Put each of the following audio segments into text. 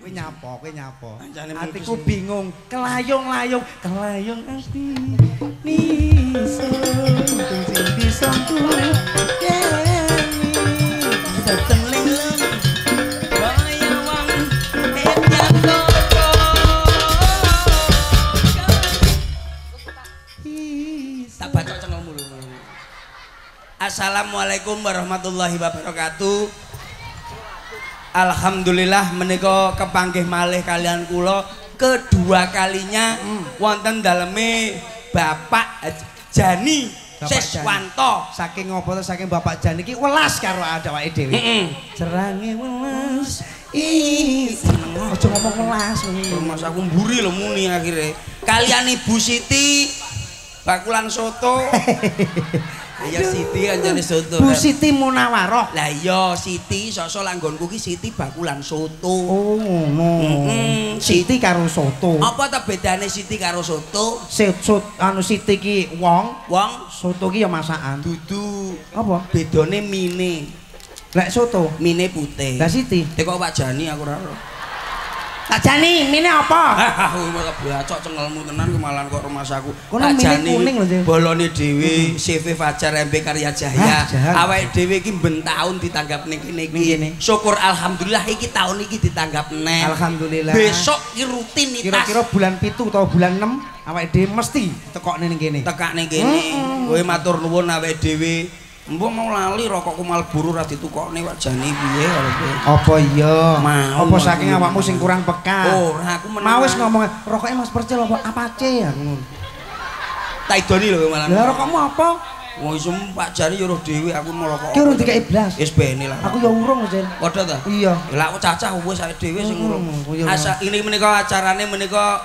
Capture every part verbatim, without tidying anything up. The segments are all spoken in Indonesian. Kowe nyapa, kowe nyapa. Atiku bingung, kelayung-layung, kelayung ati. Niso untung sing bisa kuwi. Assalamualaikum warahmatullahi wabarakatuh. Alhamdulillah menika kepanggih malih kalian kula kedua kalinya hmm. wonten daleme Bapak Jani Siswanto. Saking ngopo to saking Bapak Jani iki welas karo awake dhewe. Heeh. Jerange welas. Ih, aja ngomong welas ngono. Mas aku mburi lho muni akhire. Kalian Ibu Siti bakulan soto. Ya Siti anjane soto. Bu Siti Munawaroh. Lah iya Siti sosok langgonku ki Siti bakulan soto. Oh ngono. Heeh, Siti karo soto. Apa ta bedane Siti karo soto? Sesot anu Siti ki wong, wong soto ki ya masakan. Dudu. Apa? Bedane mine. Lek soto mine putih. Lah Siti, teko Pak Jani aku ora ora. Pak Jani, mine apa? Aku malah bacok cengelmu tenan kemalan kok rumah saku. Pak Jani bolone dhewe C V Fajar M P Karya Jaya. Awake dhewe iki ben taun ditanggapne kene iki. Syukur alhamdulillah iki taun iki ditanggapne. Alhamdulillah. Besok iki rutinitas. Kira-kira bulan pitu atau bulan enam awake dhewe mesti tekokne ning kene. Tekakne kene. Kowe matur nuwun awake dhewe. Mbok mau lali rokokku Marlboro ra ditukokne Pak Jani piye karo kowe. Apa iya? Apa saking awakmu sing kurang peka? Ora, aku meneng. Mau wis ngomong rokoke Mas Percil apa apace ya ngono. Tak idoni lho malah. Lah rokokmu apa? Wong iso Pak Jani yo roh dhewe aku merokok. Ki urung dikek blas. Wis bene lah. Aku yo urung, Jin. Padha ta? Iya. Lah aku cacah wis awake dhewe sing urung. Asa ini menika acarane menika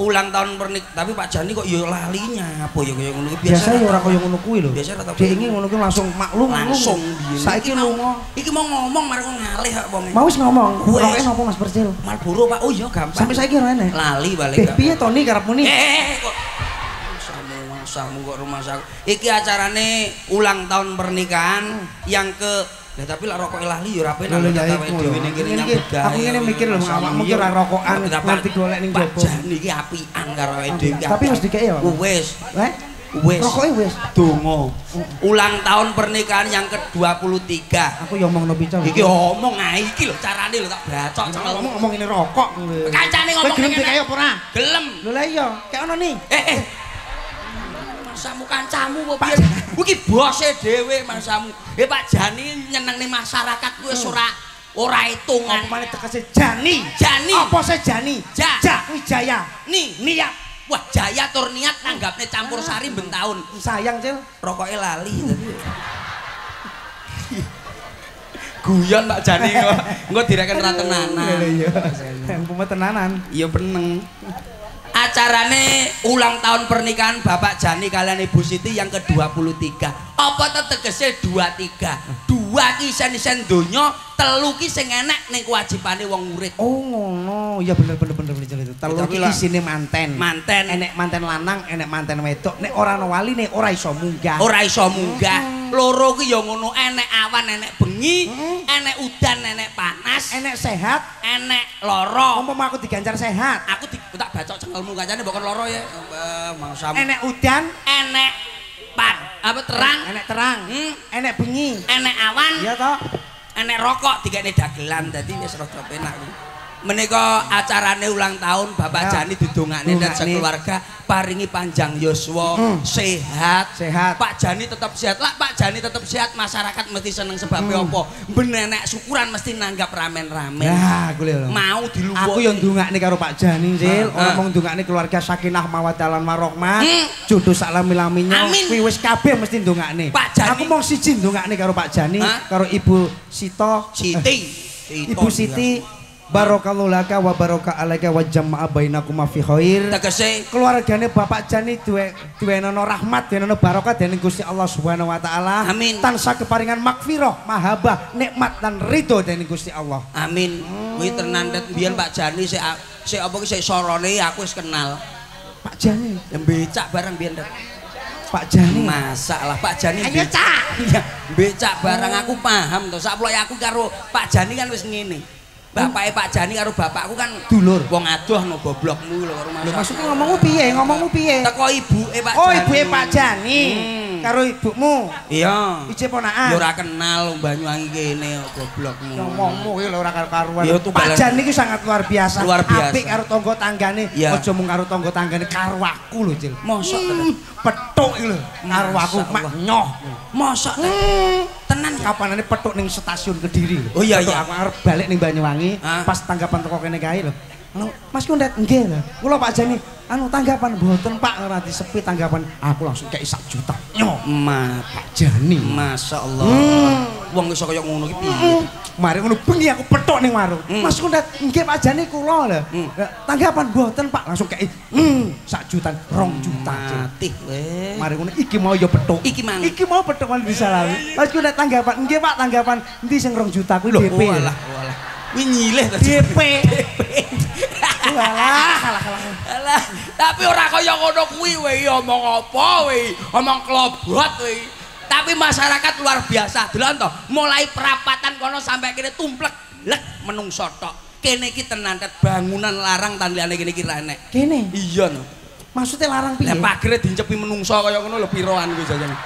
ulang tahun pernik, tapi Pak Jani kok yo lalinya apa yo koyo ngono iki biasa. Biasa yo ora koyo ngono kuwi lho. Biasa rata pengen ngono kuwi langsung maklum langsung biyen. Saiki lunga. Iki mau ngomong marek ngalih kok wong. Mau wis ngomong. Roke napa Mas Percil? Marlboro Pak. Oh iya gampang. Sampai saiki ora enak. Lali balik. Lah piye to ni karepmu ni? Eh kok samu kok rumah saku. Iki acarane ulang tahun pernikahan yang ke ya tapi lah rokok lali yo rapi nang awake dhewe ning kene nyambut gawe. Aku ngene mikir lho awakmu ki ora rokokan nganti golek ning jopo. Pak Jani iki apian karo awake dhewe. Tapi wis dikek ya. Wis. Heh. Wis. Rokoke wis donga. Ulang tahun pernikahan yang ke dua puluh tiga. Aku yo omongno pico. Iki omong ae iki lho carane lho tak bracok cengelmu ngomong ngene rokok. Kancane ngomong ngene. Gelem dikek apa ora? Gelem. Lho lah iya, kek ono ni. Eh eh. Masamu kancamu apa piye? Kuwi bose dhewe masamu. Eh Pak Jani nyenengne masyarakat kuwi ora ora hitungan. Apa meneh tekese Jani? Jani. Apa se Jani? Ja. Ja kuwi jaya. Ni niat. Wah, jaya tur niat tanggapne campur sari ben taun. Sayang, Cil, rokoke lali. Guyon Pak Jani kok. Engko direken ra tenanan. Lha iya. Tempoe tenanan. Iya beneng. Acarane ulang tahun pernikahan Bapak Jani kalian Ibu Siti yang ke dua puluh tiga. Apa tetegese dua puluh tiga? Dua ki sen-sen donya, telu ki sing enak ning kewajibane wong urip. Oh ngono, ya bener bener bener bener. Telu ki isine manten. Manten, enek manten lanang, enek manten wedok. Nek ora ana waline ora iso munggah. Ora iso munggah. Loro ki ya ngono, enek awan, enek bengi, enek udan, enek panas, enek sehat, enek lara. Umpama aku diganjar sehat, aku di tak bacok cengelmu kancane mbok kon lara ya. Mangsamu. Enek udan, enek pan, apa terang, enek terang, hmm. enek bengi, enek awan, iya toh, enek rokok, tiga ini dagelan, jadi wis rada penak. Menika acarane ulang tahun Bapak ya. Jani didongakne dan sekeluarga paringi panjang yuswa, hmm. sehat, sehat. Pak Jani tetap sehat, lah Pak Jani tetap sehat, masyarakat mesti seneng sebabnya hmm. apa? Benenek syukuran mesti nanggap ramen-ramen. Ya, aku lho. Mau diluwuhi. Aku yang dongakne karo Pak Jani, Cil. Ora mung dongakne keluarga sakinah mawaddah warahmah, hmm. jodoh saklami-laminya. Kuwi wis kabeh mesti dongakne. Aku mung siji dongakne karo Pak Jani, ha? Karo Ibu Sito, Siti, eh, Ibu Siti. Barokallahu laka wa baraka alaika wa jama'a bainakum fi khair. Tegese keluargane Bapak Jani duwe duwenono rahmat, duwenono barokah dening Gusti Allah Subhanahu wa taala. Amin. Tansah keparingan magfirah, mahabbah, nikmat lan ridho dening Gusti Allah. Amin. Kuwi ternandet biyen Pak Jani sik sik apa ki sik sorone aku wis kenal. Pak Jani mbecak bareng biyen. Pak Jani masalah Pak Jani becak. Becak bareng aku paham to. Sakplok aku karo Pak Jani kan wis ngene. Bapaknya Pak Jani karo bapakku kan dulur. Wong adoh no boblokmu lho karo masalah. Lho maksudku ngomongmu piye? Ngomongmu piye? Teko ibuke Pak Jani. Oh, ibuke Pak Jani. Hmm. Karo ibukmu. Iya. Ije ponakan. Ya ora kenal Banyuwangi kene goblokmu. Ngomongmu ki lho ora karo-karuan. Pak Jani iki sangat luar biasa. Luar biasa. Apik karo tangga tanggane. Aja mung karo tangga tanggane karo aku lho, Cil. Mosok tenan. Petuk lho karo aku mak nyoh. Mosok tenan kapanane petuk ning stasiun Kediri. Oh iya iya. Aku arep balik ning Banyuwangi. Ah. Pas tanggapan toko kene kae lho. Mas Kuntet nggih lho. Kula Pak Jani anu tanggapan mboten Pak ngrati sepi tanggapan. Aku langsung kei sak juta. Yo, Mas Pak Jani. Masyaallah. Hmm. Wong iso kaya ngono ki piye? Mari ngono bengi aku petuk ning warung. Hmm. Mas Kuntet nggih Pak Jani kula lho. Hmm. Tanggapan mboten Pak langsung kei hmm. sak juta, rong juta. Atih weh. Mari ngono iki mau yo petuk. Iki mang. Iki mau petuk kan disalami. Mas Kuntet tanggapan nggih Pak tanggapan endi sing rong juta kuwi D P. Walah, walah. Nyileh tadi D P. Alah, alah, alah. Alah, tapi ora kaya ngono kuwi we, omong apa we, omong klobot we. Tapi masyarakat luar biasa. Delok to, mulai perapatan kono sampai kene tumplek, lek menungso tok. Kene iki tenan tet bangunan larang tandliane kene iki ra enek. Kene? Iya no. Maksudnya larang piye? Lah pagere dicepi menungso kaya ngono lho piroan kuwi jajane.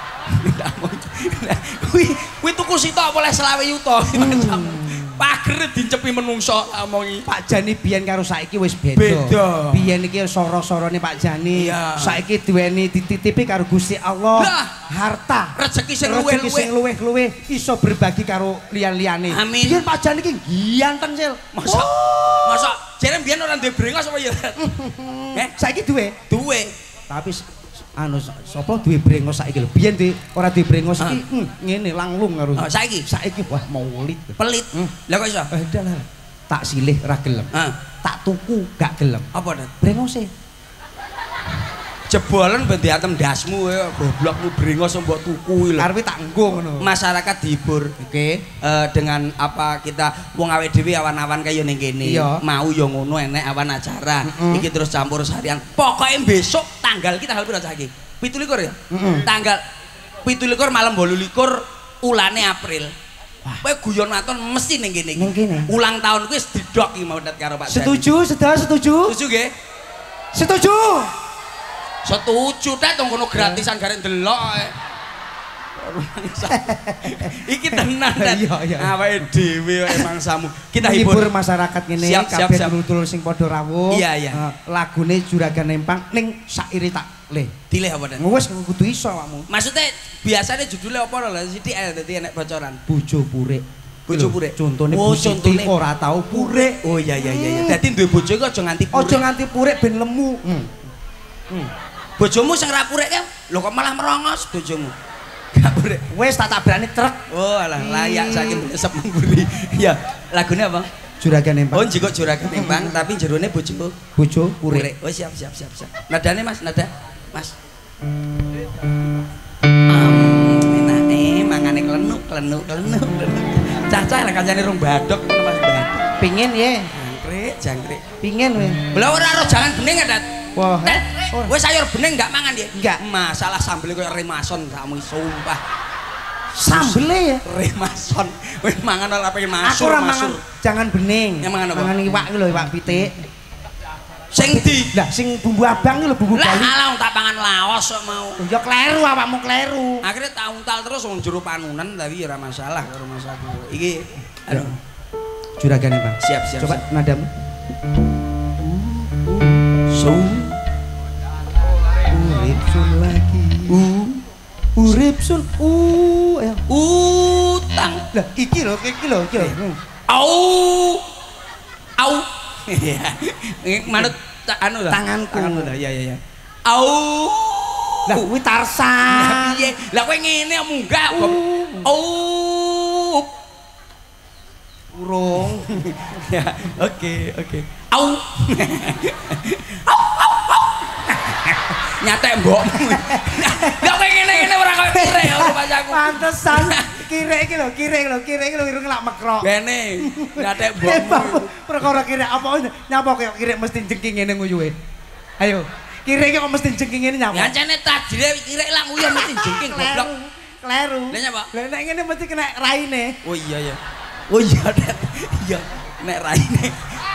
Kuwi kuwi tuku sitok oleh selawe yuta. Pager dicepi menungso omongi. Pak Jani biyen karo saiki wis beda. Beda. Biyen iki soro-sorone Pak Jani. Iya. Saiki duweni dititipi karo Gusti Allah. Lah, harta, rezeki sing luwih-luwih. Rezeki sing luwih-luwih iso berbagi karo liyan-liyane. Biyen Pak Jani iki ganteng, Cil. Masa oh. masa jare biyen ora duwe brengos apa ya? Heh, saiki duwe. Duwe. Tapi anu sapa duwe brengos saiki lho. Biyen duwe ora duwe brengos iki ngene langlung karo. Heeh, saiki saiki wah maulit. Pelit. Lah kok iso? Eh dalah. Tak silih ra gelem. Heeh. Tak tuku gak gelem. Apa nek brengose? Jebolen ben diantem ndasmu kowe goblokmu brengos mbok tuku lho. Arep tak nggo ngono. Masyarakat dihibur. Oke. Dengan apa kita wong awake dhewe awan-awan kaya ning kene. Mau ya ngono enek awan acara. Iki terus campur seharian. Pokoke besok tanggal kita hal pira saiki? pitulikur ya? Tanggal pitulikur malam bolulikur ulane April. Kowe guyon maton mesti ning kene iki. Ulang tahun kuwi didok iki mau karo Pak Jani. Setuju, sedaya setuju. Setuju nggih? Setuju. Setuju, tetong kono gratisan garing delok. Iki tenan dan awake dhewe emang samu. Kita hibur masyarakat ngene kabeh dulur-dulur sing padha rawuh. Lagune Juragan Empang ning saire tak le. Dileh apa den? Wis kudu iso awakmu. Maksude biasane judule apa lho Siti dadi enek bocoran. Bojo purik. Bojo purik. Contone Bu Siti ora tau purik. Oh iya iya iya. Dadi duwe bojo iki aja nganti purik. Aja nganti purik ben lemu. Bojomu sing ra purik lho kok malah merongos bojomu. Gak purik. Wis tak tabrani truk. Oh alah layak saking besep mburi. Ya, lagune apa? Juragan Empang. Oh, jiko Juragan Empang tapi jerone bojo bojo purik. Oh, siap siap siap siap. Nadane Mas, nada. Mas. Enake mangane klenuk klenuk klenuk. Cacah lek kancane rong badhok ngono Mas badhok. Pengin ye. Jangkrik, jangkrik. Pengin we. Lha ora ora jangan bening ya, Dad. Wah, wes sayur bening nggak mangan dia? Nggak. Masalah sambel kau remason kamu sumpah. Sambel ya? Remason. Wes mangan orang apa yang masuk? Aku ramangan. Jangan bening. Yang mangan apa? Mangan iwak loh, iwak pitik. Sing di. Lah, sing bumbu abang loh, bumbu Bali. Lah, tak pangan Laos mau. Yo kleru, apa mau kleru? Akhirnya tauntal terus orang juru panunan tapi ya masalah kalau masalah. Iki, aduh. Juragan Bang. Siap siap. Coba nadam. So. Uripsun lagi, uripsun, u, utang lah, iki loh, iki loh, iki loh, au, au, mana anu lah, tanganku, ya ya ya, au, lah, kui Tarsan, lah kui ngene munggah, au, urung, ya, oke oke, au, au, au, au. Nyatek mbokmu. Gak ngene-ngene ora koyo kirek karo pacaku. Pantesan kirek iki lho, kirek lho, kirek lho irung lak mekrok. Bene. Nyatek mbokmu. Perkara kirek apa nyapa koyo kirek mesti jengking ngene nguyuhe. Ayo. Kirek iki kok mesti jengking ngene nyapa? Ya jane tajile kirek lak nguyuh mesti jengking goblok. Kleru. Lah nyapa? Lah nek ngene mesti kena raine. Oh iya ya. Oh iya. Iya. nek raine.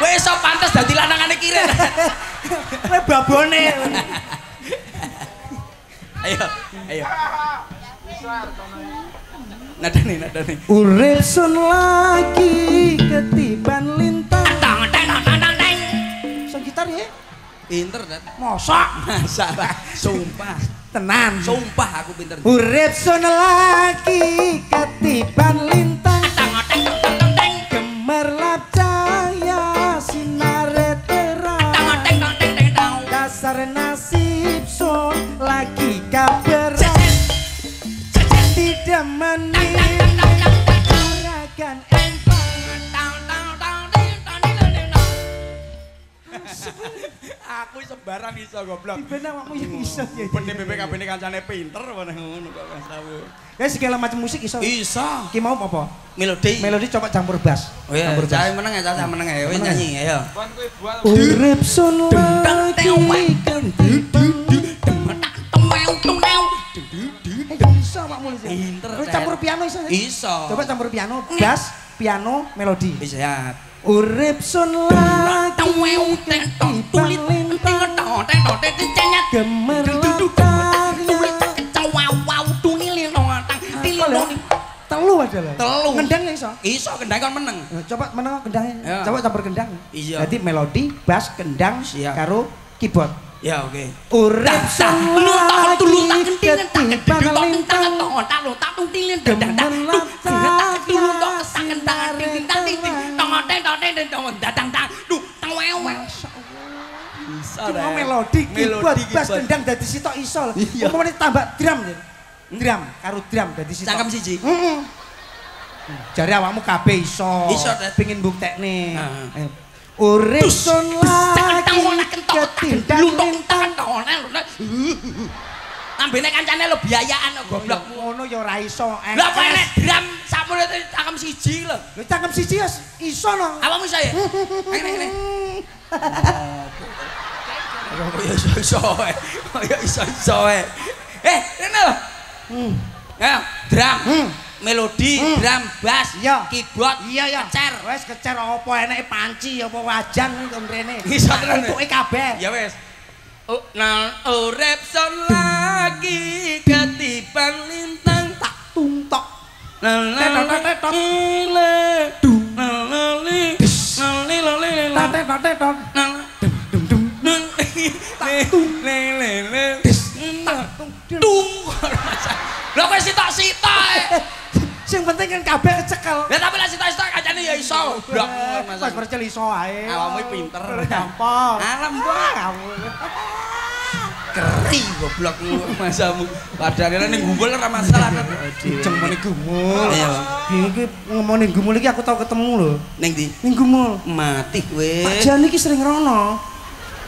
Kowe iso pantes dadi lanangane kiren. Kowe babone. Ayo, ayo. Nadane, nadane. Urip sun lagi ketiban lintang. Tang tang tang tang. Sang gitar ya? Pinter dan mosok masalah sumpah tenan sumpah aku pinter urip sun lagi ketiban lintang gemerlap cahaya sinare terang dasar nasib sun lagi kabar tidak menilai juragan aku sembarang iso goblok. Tiba-tiba awakmu yang iso ya. Bener B P K B ne kancane pinter meneh ngono kok wis tahu. Ya segala macam musik iso. Iso. Ki mau apa? Melodi. Melodi coba campur bass. Oh iya, campur bass. Cah meneng ya, cah meneng ya. Wis nyanyi ayo. Kon kuwi bual. Urip sun lagi iso awakmu iso. Pinter. Kowe campur piano iso. Iso. Coba campur piano, bass, piano, melodi. Wis ya. Urip sun lagi ketiban lintang gemerlap cahaya telu adalah telu kendang iso iso kendang kan meneng coba meneng kendangnya coba campur kendang jadi melodi bass kendang karo keyboard ya oke urip sun lagi ketiban lintang gemerlap cahaya sinare datang tak duh tawewe cuma melodi keyboard bass kendang dari sitok iso umpamane tambah drum ya drum karo drum dari sitok cangkem siji heeh jare awakmu kabeh iso pengin buktekne urip sun lagi ketindak lintang ambene kancane lo biayaan kok goblok ngono ya ora iso. Lah kok nek drum sakmene cangkem siji lho. Lho cangkem siji ya iso no. Awakmu iso ya? Ngene-ngene. Ya iso iso ae. Ya iso iso ae. Eh, rene lho. Hmm. Ya, drum. Hmm. Melodi, hmm. drum, bass, iya. keyboard, iya ya. Kecer. Wes kecer apa eneke panci apa wajan kok rene. Iso tenan. Tuke kabeh. Ya wes. Oh, nah, urip sun lagi ketiban lintang tak tuntok. Tetot tetot le dum lali lali lali tetot tetot dum dum dum nang tak tung le le le tak tung dung. Lah kok sitok-sitok e. Sing penting kan kabeh cekel. Lah tapi lek sitok-sitok kancane ya iso. Blok Mas. Mas Percil iso ae. Awakmu pinter. Gampang. Alem kok kamu. Keri goblok lu masamu. Padahal ning gumbul ora masalah. Jeng mene gumul. Ya. Iki ngomongin gumul iki aku tau ketemu lho. Ning ndi? Ning gumul. Mati kowe. Pak Jani iki sering rono.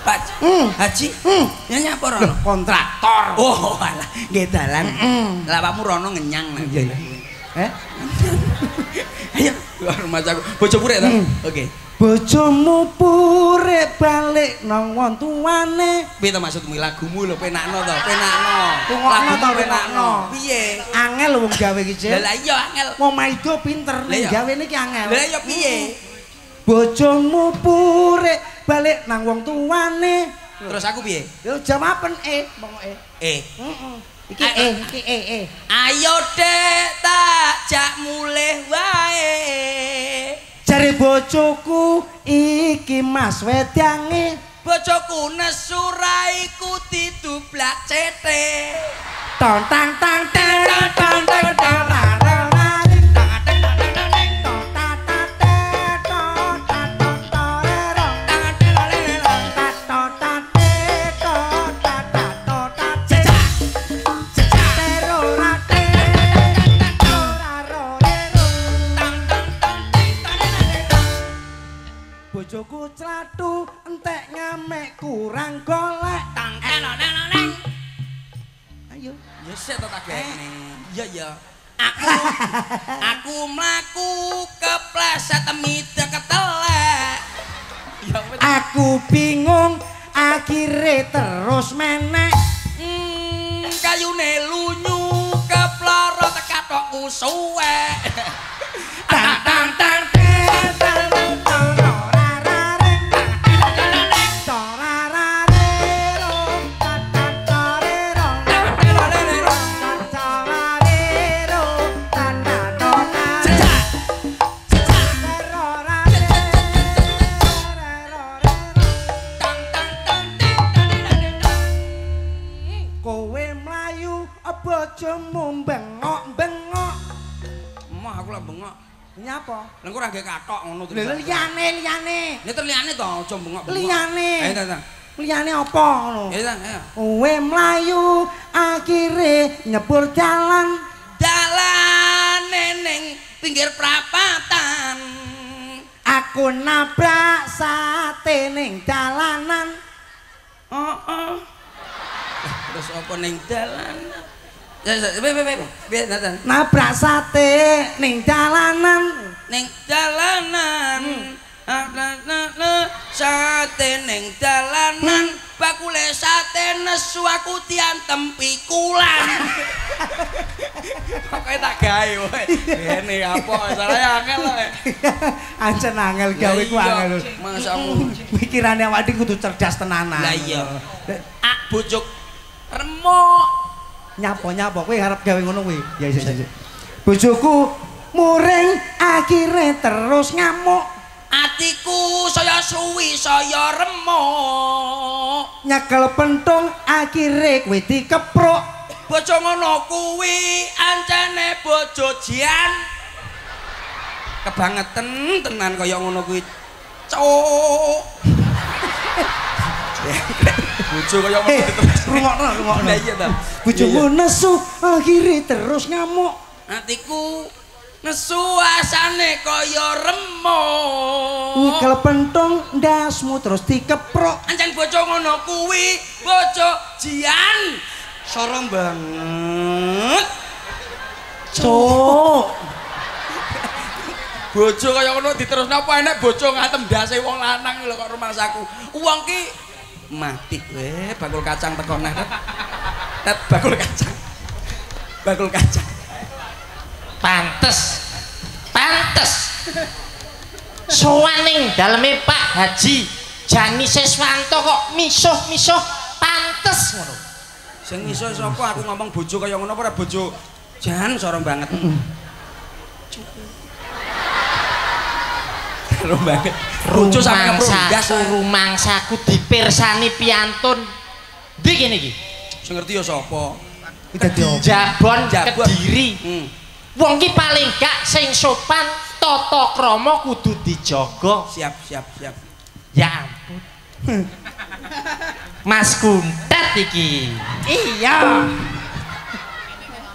Pak Haji. Ya nyapa rono? Kontraktor. Oh alah, nggih dalan. Lah awakmu rono ngenyang lho. Eh? Ayo keluar rumah aku. Bojo purek ta? Oke. Bojomu purek balik nang wong tuane. Piye to maksudmu lagumu lho penakno to, penakno. Lagu to penakno. Piye? Angel wong gawe iki, Cek. Lah iya angel. Wong maido pinter ning gawene iki angel. Lah iya piye? Bojomu purek balik nang wong tuane. Terus aku piye? Yo jawaban E, monggo E. E. Heeh. Iki eh, iki eh, eh. Ayo dek tak jak mulih wae. Jare bojoku iki Mas wedange. Bojoku nesu ra iku didublak cete. Tang tang tang tang tang tang tang tang bojoku celatu entek ngamek kurang golek tang elok elok neng ayo ya set tak gene iya ya aku aku mlaku kepleset temide ketelek aku bingung akhire terus menek hmm kayune lunyu keploro tekatok usuwe tang tang tang tang Nyapa? Lah kok ora nggih kathok ngono to. Lha liyane liyane. Lha terliyane to aja bengok-bengok. Liyane. Ayo ta. Liyane apa ngono? Ya ta. Kowe mlayu akhire nyebur dalan dalane ning pinggir prapatan. Aku nabrak sate ning dalanan. Oh oh. Terus apa ning dalanan? Nabrak sate ning jalanan ning jalanan nabrak sate ning jalanan bakule sate nesu aku diantem pikulan. Kok kowe tak gawe kowe ngene apa salahnya angel kok ancen angel gawe ku angel masamu pikirane awake kudu cerdas tenanan. Lah iya ak bojuk remuk nyapa-nyapa kowe harap gawe ngono kowe. Ya iso iso. Bojoku muring akhire terus ngamuk. Atiku saya suwi saya remuk. Nyekel pentung akhire kowe dikepruk. Bojo ngono kuwi ancene bojo jian. Kebangetan tenan kaya ngono kuwi. Cuk. Bojo kaya ngono terus rungokno rungokno. Lah iya ta. Bojomu nesu akhire terus ngamuk. Atiku nesu asane kaya remuk. Nyekel pentung ndasmu terus dikeprok. Ancen bojo ngono kuwi bojo jian. Sorong banget. Cuk. Bojo kaya ngono diterus napa enek bojo ngantem ndase wong lanang lho kok rumangsaku. Wong ki mati weh bakul kacang tekoneh tet bakul kacang bakul kacang pantes pantes sowaning daleme Pak Haji Jani Siswanto kok misuh-misuh pantes ngono sing iso sapa aku ngomong bojo kaya ngono apa bojo jan sorong banget sorong banget. Bojo sampe ngeprundas rumangsaku dipirsani piantun. Ndi kene iki? Sing ngerti ya sapa? Dadi Jabon Kediri. Hmm. Wong iki paling gak sing sopan, tata krama kudu dijaga. Siap, siap, siap. Ya ampun. Mas Kuntet iki. Iya.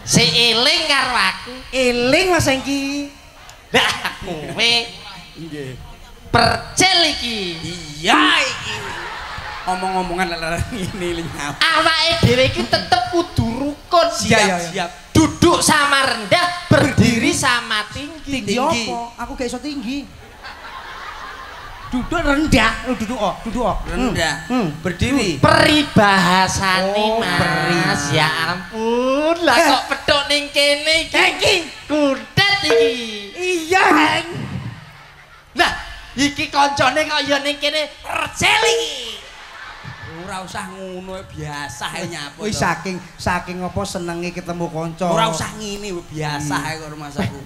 Si eling karo aku. Eling Mas iki. Lah kowe. Nggih. Percil iki. Iya iki. Omong-omongan lalaran ini lenyap. Awake dhewe iki tetep kudu rukun. Siap, siap. Duduk sama rendah, berdiri sama tinggi. Tinggi apa? Aku gak iso tinggi. Duduk rendah, lu duduk oh, duduk oh. Rendah. Berdiri. Peribahasane Mas. Ya ampun, lah kok petuk ning kene iki. Kuntet iki. Iya. Lah iki koncone kaya ning kene Percil iki. Ora usah ngono biasa ae nyapa. Wis saking saking apa senenge ketemu kanca. Ora usah ngene biasa ae kok rumahku.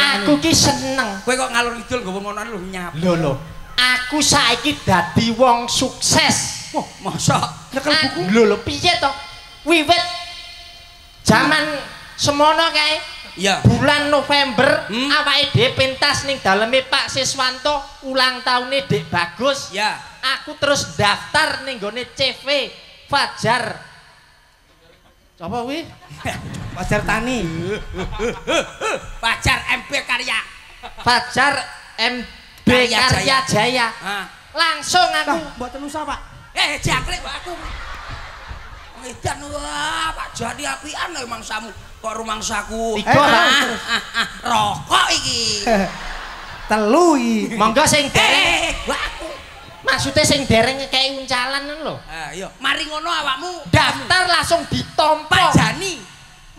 Aku ki seneng. Kowe kok ngalur ngidul nggawa ngonoan lho nyapa. Lho lho. Aku saiki dadi wong sukses. Wah, masa nyekel buku. Lho lho piye to? Wiwit jaman semono kae. Ya. Bulan November hmm? Awake dhewe pentas ning daleme Pak Siswanto ulang tahunnya Dek Bagus. Ya. Aku terus daftar ning gone C V Fajar. Coba kuwi? Fajar Tani. Fajar M P Karya. Fajar M P Karya, Karya Jaya. Ha. Langsung aku mboten usah, Pak. Eh, jangkrik aku. Edan wah, Pak Jani apian lho mangsamu. Kok rumangsaku tiga ah, ah, ah, rokok iki telu iki monggo sing dereng aku maksudnya sing dereng kaya uncalan lho ayo mari ngono awakmu daftar langsung ditompa Jani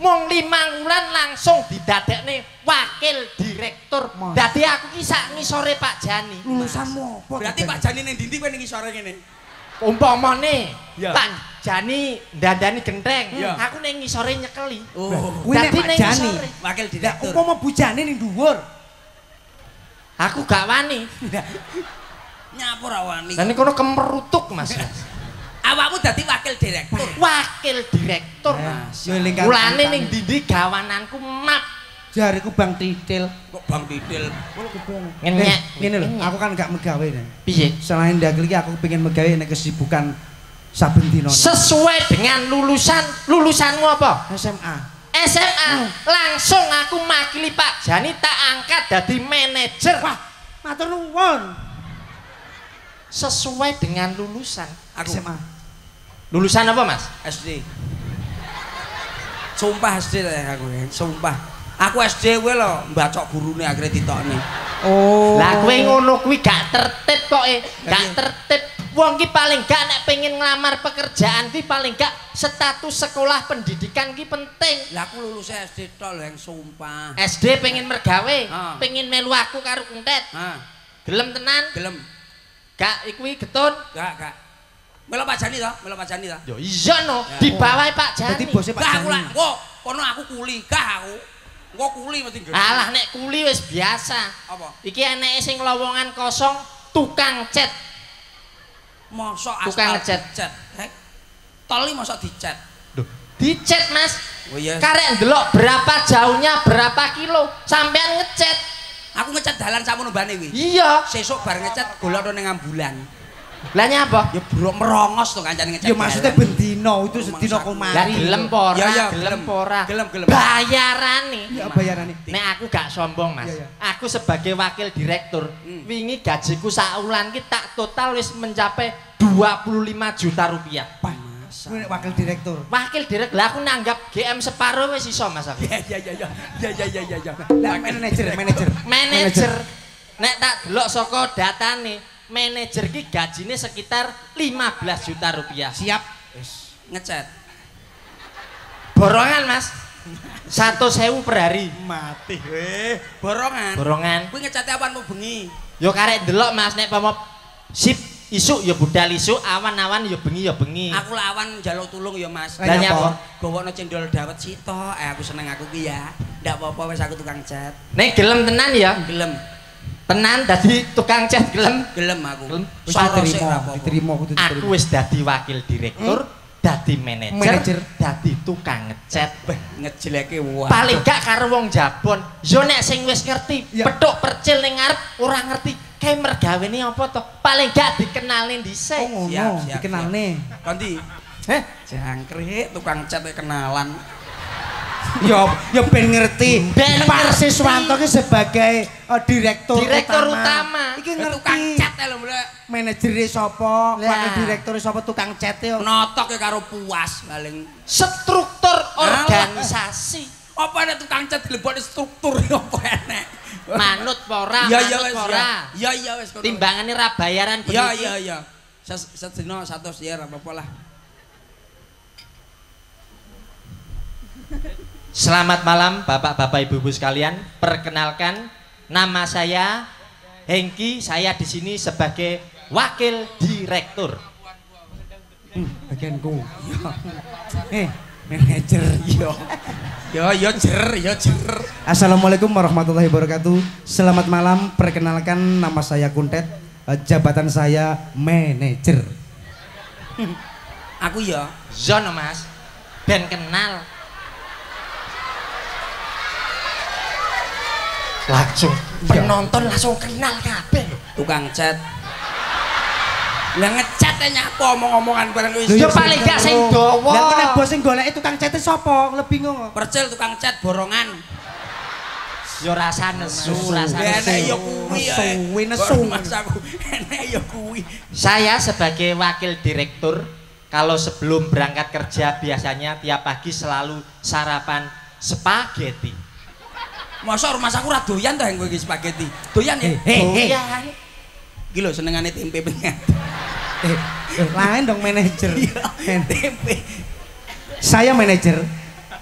mung lima wulan langsung didadekne wakil direktur dadi aku ki sak ngisore Pak Jani lulusanmu apa berarti Pak Jani ning ndi kowe ning ngisore ngene umpamane Pak Jani dandani genteng aku ning ngisore nyekeli kuwi nek Pak Jani wakil direktur umpama Bu Jani ning dhuwur aku gak wani nyapa ra wani lan kono kemerutuk Mas awakmu dadi wakil direktur wakil direktur Mas kulane ning ndi gawananku map Jariku Bang Titil. Kok Bang Titil? Ngene ngene lho, aku kan gak megawe. Piye? Selain ndagel iki aku pengen megawe nek kesibukan saben dina. Sesuai dengan lulusan lulusanmu apa? S M A. S M A. Langsung aku makili Pak Jani tak angkat jadi manajer. Wah, matur nuwun. Sesuai dengan lulusan S M A. Lulusan apa, Mas? S D. Sumpah S D lah aku, sumpah. Aku S D gue loh, mbacok gurune akhirnya ditokne. Oh. Lah kowe ngono kuwi gak tertib kok e, gak tertib. Wong ki paling gak nek pengen ngelamar pekerjaan ki paling gak status sekolah pendidikan ki penting. Lah aku lulus S D tol yang sumpah. S D pengen mergawe, ha. Pengen melu aku karo Kuntet. Heeh. Gelem tenan? Gelem. Gak iku getun? Gak, gak. Melo Pak Jani toh? Melo Pak Jani toh? Yo iya no, ya. Dibawahi Pak Jani. Dadi bose Pak Jani. Gak aku lak, kok kono aku kuli, gak aku. Engko kuli mesti gelem. Alah nek kuli wis biasa. Apa? Iki eneke sing lowongan kosong tukang cat. Mosok tukang ngecat cat. Heh. Toli mosok dicet. Duh, dicet Mas. Oh iya. Karek ndelok berapa jauhnya, berapa kilo sampean ngecat. Aku ngecat dalan samono mbane kuwi. Iya. Sesuk bar ngecat golekno ning ambulan. Lah nyapa? Ya bro merongos to kancane ngecat. Ya maksudnya ben dino itu sedina komari. Lah gelem pora, ya, ya, gelem pora. Gelem gelem. Bayarane. Ya bayarane. Nek aku gak sombong, Mas. Ya, ya. Aku sebagai wakil direktur, hmm. wingi gajiku saulan ki tak total wis mencapai dua puluh lima juta rupiah. Pak, wakil direktur. Wakil direktur. Lah aku nanggap G M separuh wis iso Mas aku. Ya ya ya ya. Ya ya ya ya ya. Lah manajer, manajer. Manajer. Nek tak delok saka datane, manajer ki gajine sekitar lima belas juta rupiah. Siap. Yes. Ngecat. Borongan, Mas. Satu sewu per hari. Mati weh. Borongan. Borongan. Kuwi ngecate awan mau bengi. Yo karek delok Mas nek pamop sip isuk ya budal isuk, awan-awan ya bengi ya bengi. Aku lawan njaluk tulung ya Mas. Lah nyapa? Gowono cendol dawet sitok. Eh aku seneng aku ki ya. Ndak apa-apa wis aku tukang cat. Nek gelem tenan ya? Gelem. Tenan dadi tukang cat gelem? Gelem aku. Wis diterima, diterima aku diterima. Aku wis dadi wakil direktur. Hmm? Dadi manajer, dadi tukang ngecat, ngejeleke wae. Paling gak karo wong Jabon. Yo nek sing wis ngerti, ya. Petuk percil ning ngarep ora ngerti kae mergawene apa to. Paling gak dikenalin dhisik. Oh, ngono, dikenalne. Kanthi, heh, jangkrik tukang cat kenalan. Yo, yo ben ngerti. Ben Pak Siswanto ki sebagai uh, direktur, direktur utama. utama. Iki ngerti. Manajer sapa, wakil direktur sapa, tukang cat yo. Notok ya karo puas paling. Struktur organisasi. Apa nek tukang cat dilebokne struktur apa enek. Manut ora, manut ora. Ya ya wis. Timbangane ra bayaran bengi. Ya ya ya. Sedina seratus yer apa-apa lah. Selamat malam Bapak-bapak Ibu-ibu sekalian. Perkenalkan nama saya Hengki, saya di sini sebagai wakil direktur. Hmm, bagianku. Eh, manajer yo. Yo yo jer, yo jer. Assalamualaikum warahmatullahi wabarakatuh. Selamat malam, perkenalkan nama saya Kuntet, jabatan saya manajer. Hmm, aku ya, Zono Mas. Ben kenal. Langsung penonton langsung kenal kabeh tukang cat. Lah ngecat e nyapa omong-omongan bareng wis. Yo paling gak sing dawa. Lah nek bos sing goleki tukang cat sapa? Lebih ngono. Percil tukang cat borongan. Yo rasa nesu, rasa nesu. Enek yo kuwi. Suwe nesu Mas aku. Enek yo kuwi. Saya sebagai wakil direktur kalau sebelum berangkat kerja biasanya tiap pagi selalu sarapan spaghetti. Masa rumah aku ora doyan to engko iki spaghetti. Doyan ya? Doyan. Iki lho senengane tempe penyet. Eh, lain dong manajer. Tempe. Saya manajer.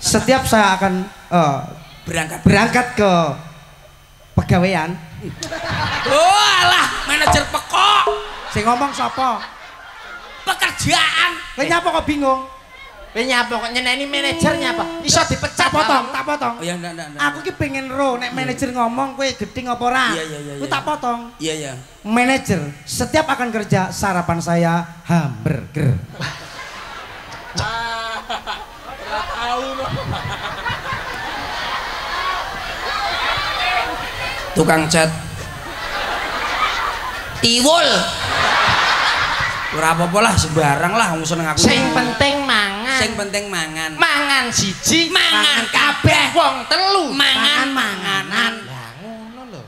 Setiap saya akan uh, berangkat berangkat ke pegawaian. Oh, alah, manajer pekok. Sing ngomong sapa? Pekerjaan. Lah nyapa kok bingung? Penya apa kok nyeneni manajernya apa? Iso dipecat potong, tak potong. Oh ya ndak ndak. Aku ki pengen ro nek manajer ngomong kowe gedhing apa ora? Iya iya iya. Ku tak potong. Iya iya. Manajer setiap akan kerja sarapan saya hamburger. Ah. Tahu loh. tukang cat tiwul ora apa-apa lah sembarang lah wong seneng aku. Sing penting mangan. Sing penting mangan. Mangan siji, mangan kabeh wong telu, mangan manganan. Lah ngono lho.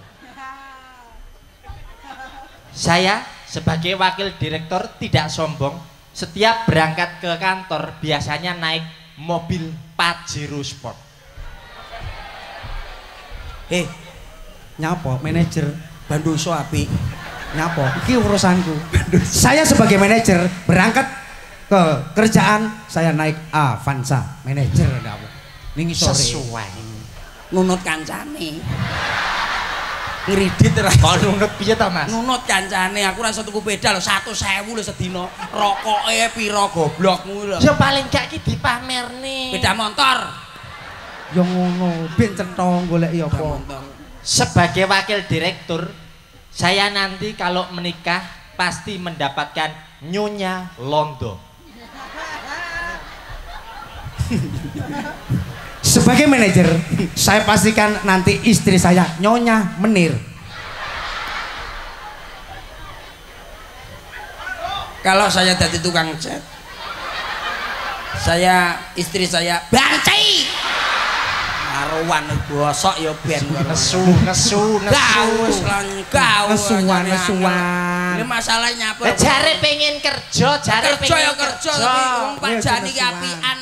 Saya sebagai wakil direktur tidak sombong. Setiap berangkat ke kantor biasanya naik mobil Pajero Sport. Eh, nyapa manajer Bandoso api. Nyapo, iki urusanku. Saya sebagai manajer berangkat ke kerjaan, saya naik Avanza, manajer nyapo. Ning sore. Sesuai. Nunut kancane. Ngridit ra. Kok nunut piye ta, Mas? Nunut kancane, aku rasa tuku beda lho satu sewu lho sedina. Rokoke pira goblokmu lho. Ya paling gak iki dipamerni. Beda motor. Ya ngono, ben cetha golek ya apa. Sebagai wakil direktur saya nanti kalau menikah pasti mendapatkan Nyonya Londo. Sebagai manajer, saya pastikan nanti istri saya Nyonya Menir. Kalau saya jadi tukang cat, saya istri saya Banci. Karuan gosok ya ben nesu nesu nesu nesuan nesuan. Ini masalahnya apa? Jare pengen kerja, jare pengen kerja. Wong Pak Jani ki apian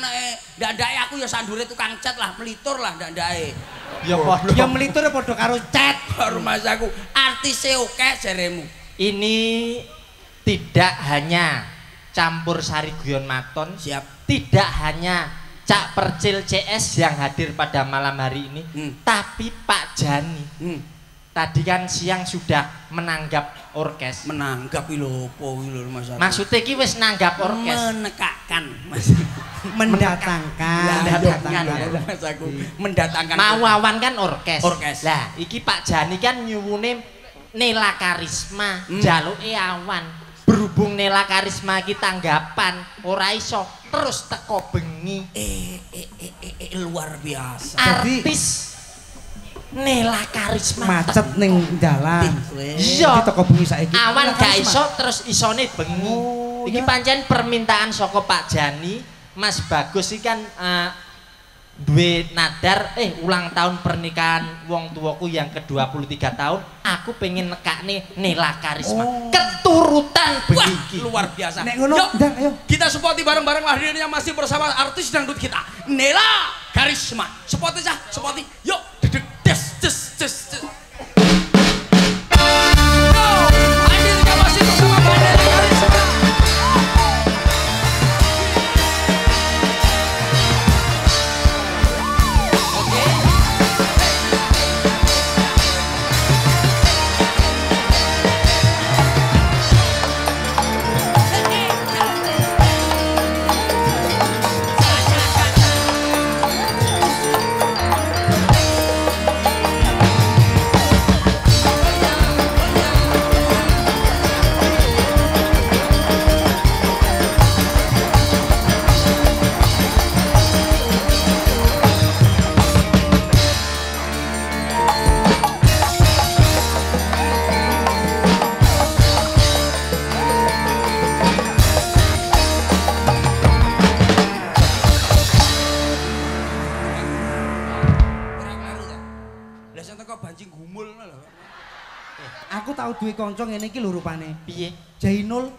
ndandake aku ya sandure tukang cat lah, melitur lah ndandake. Ya padha ya melitur padha karo cat rumah aku. Artise oke jaremu. Ini tidak hanya campur sari guyon maton, siap. Tidak hanya Cak Percil C S yang hadir pada malam hari ini, hmm. tapi Pak Jani hmm. tadi kan siang sudah menanggap orkes. Menanggap ilo po ilo maksudnya. Maksudnya ki wis nanggap orkes. Menekakkan, mendatangkan, mendatangkan, mendatangkan. Mawawan kan orkes. Orkes. Lah, iki Pak Jani kan nyuwune Nella Kharisma, hmm. jaluke awan. Berhubung Nella Kharisma ki tanggapan ora iso terus teko bengi eh, eh, eh, eh, eh, luar biasa artis Nella Kharisma macet neng dalan iya teko bengi saiki awan gak iso terus isone bengi oh, iki pancen permintaan saka Pak Jani Mas Bagus iki kan uh, duwe nadar eh ulang tahun pernikahan wong tuaku yang ke dua puluh tiga tahun aku pengen nekakne Nella Kharisma oh. Turutan begini luar biasa. Nek ngono, ndang ayo. Kita supporti bareng-bareng lah hari ini yang masih bersama artis dangdut kita. Nella Kharisma. Supporti sah, supporti. Yuk, dedek des des des. Duit koncong ini ki lurupane. Piye? Zainul.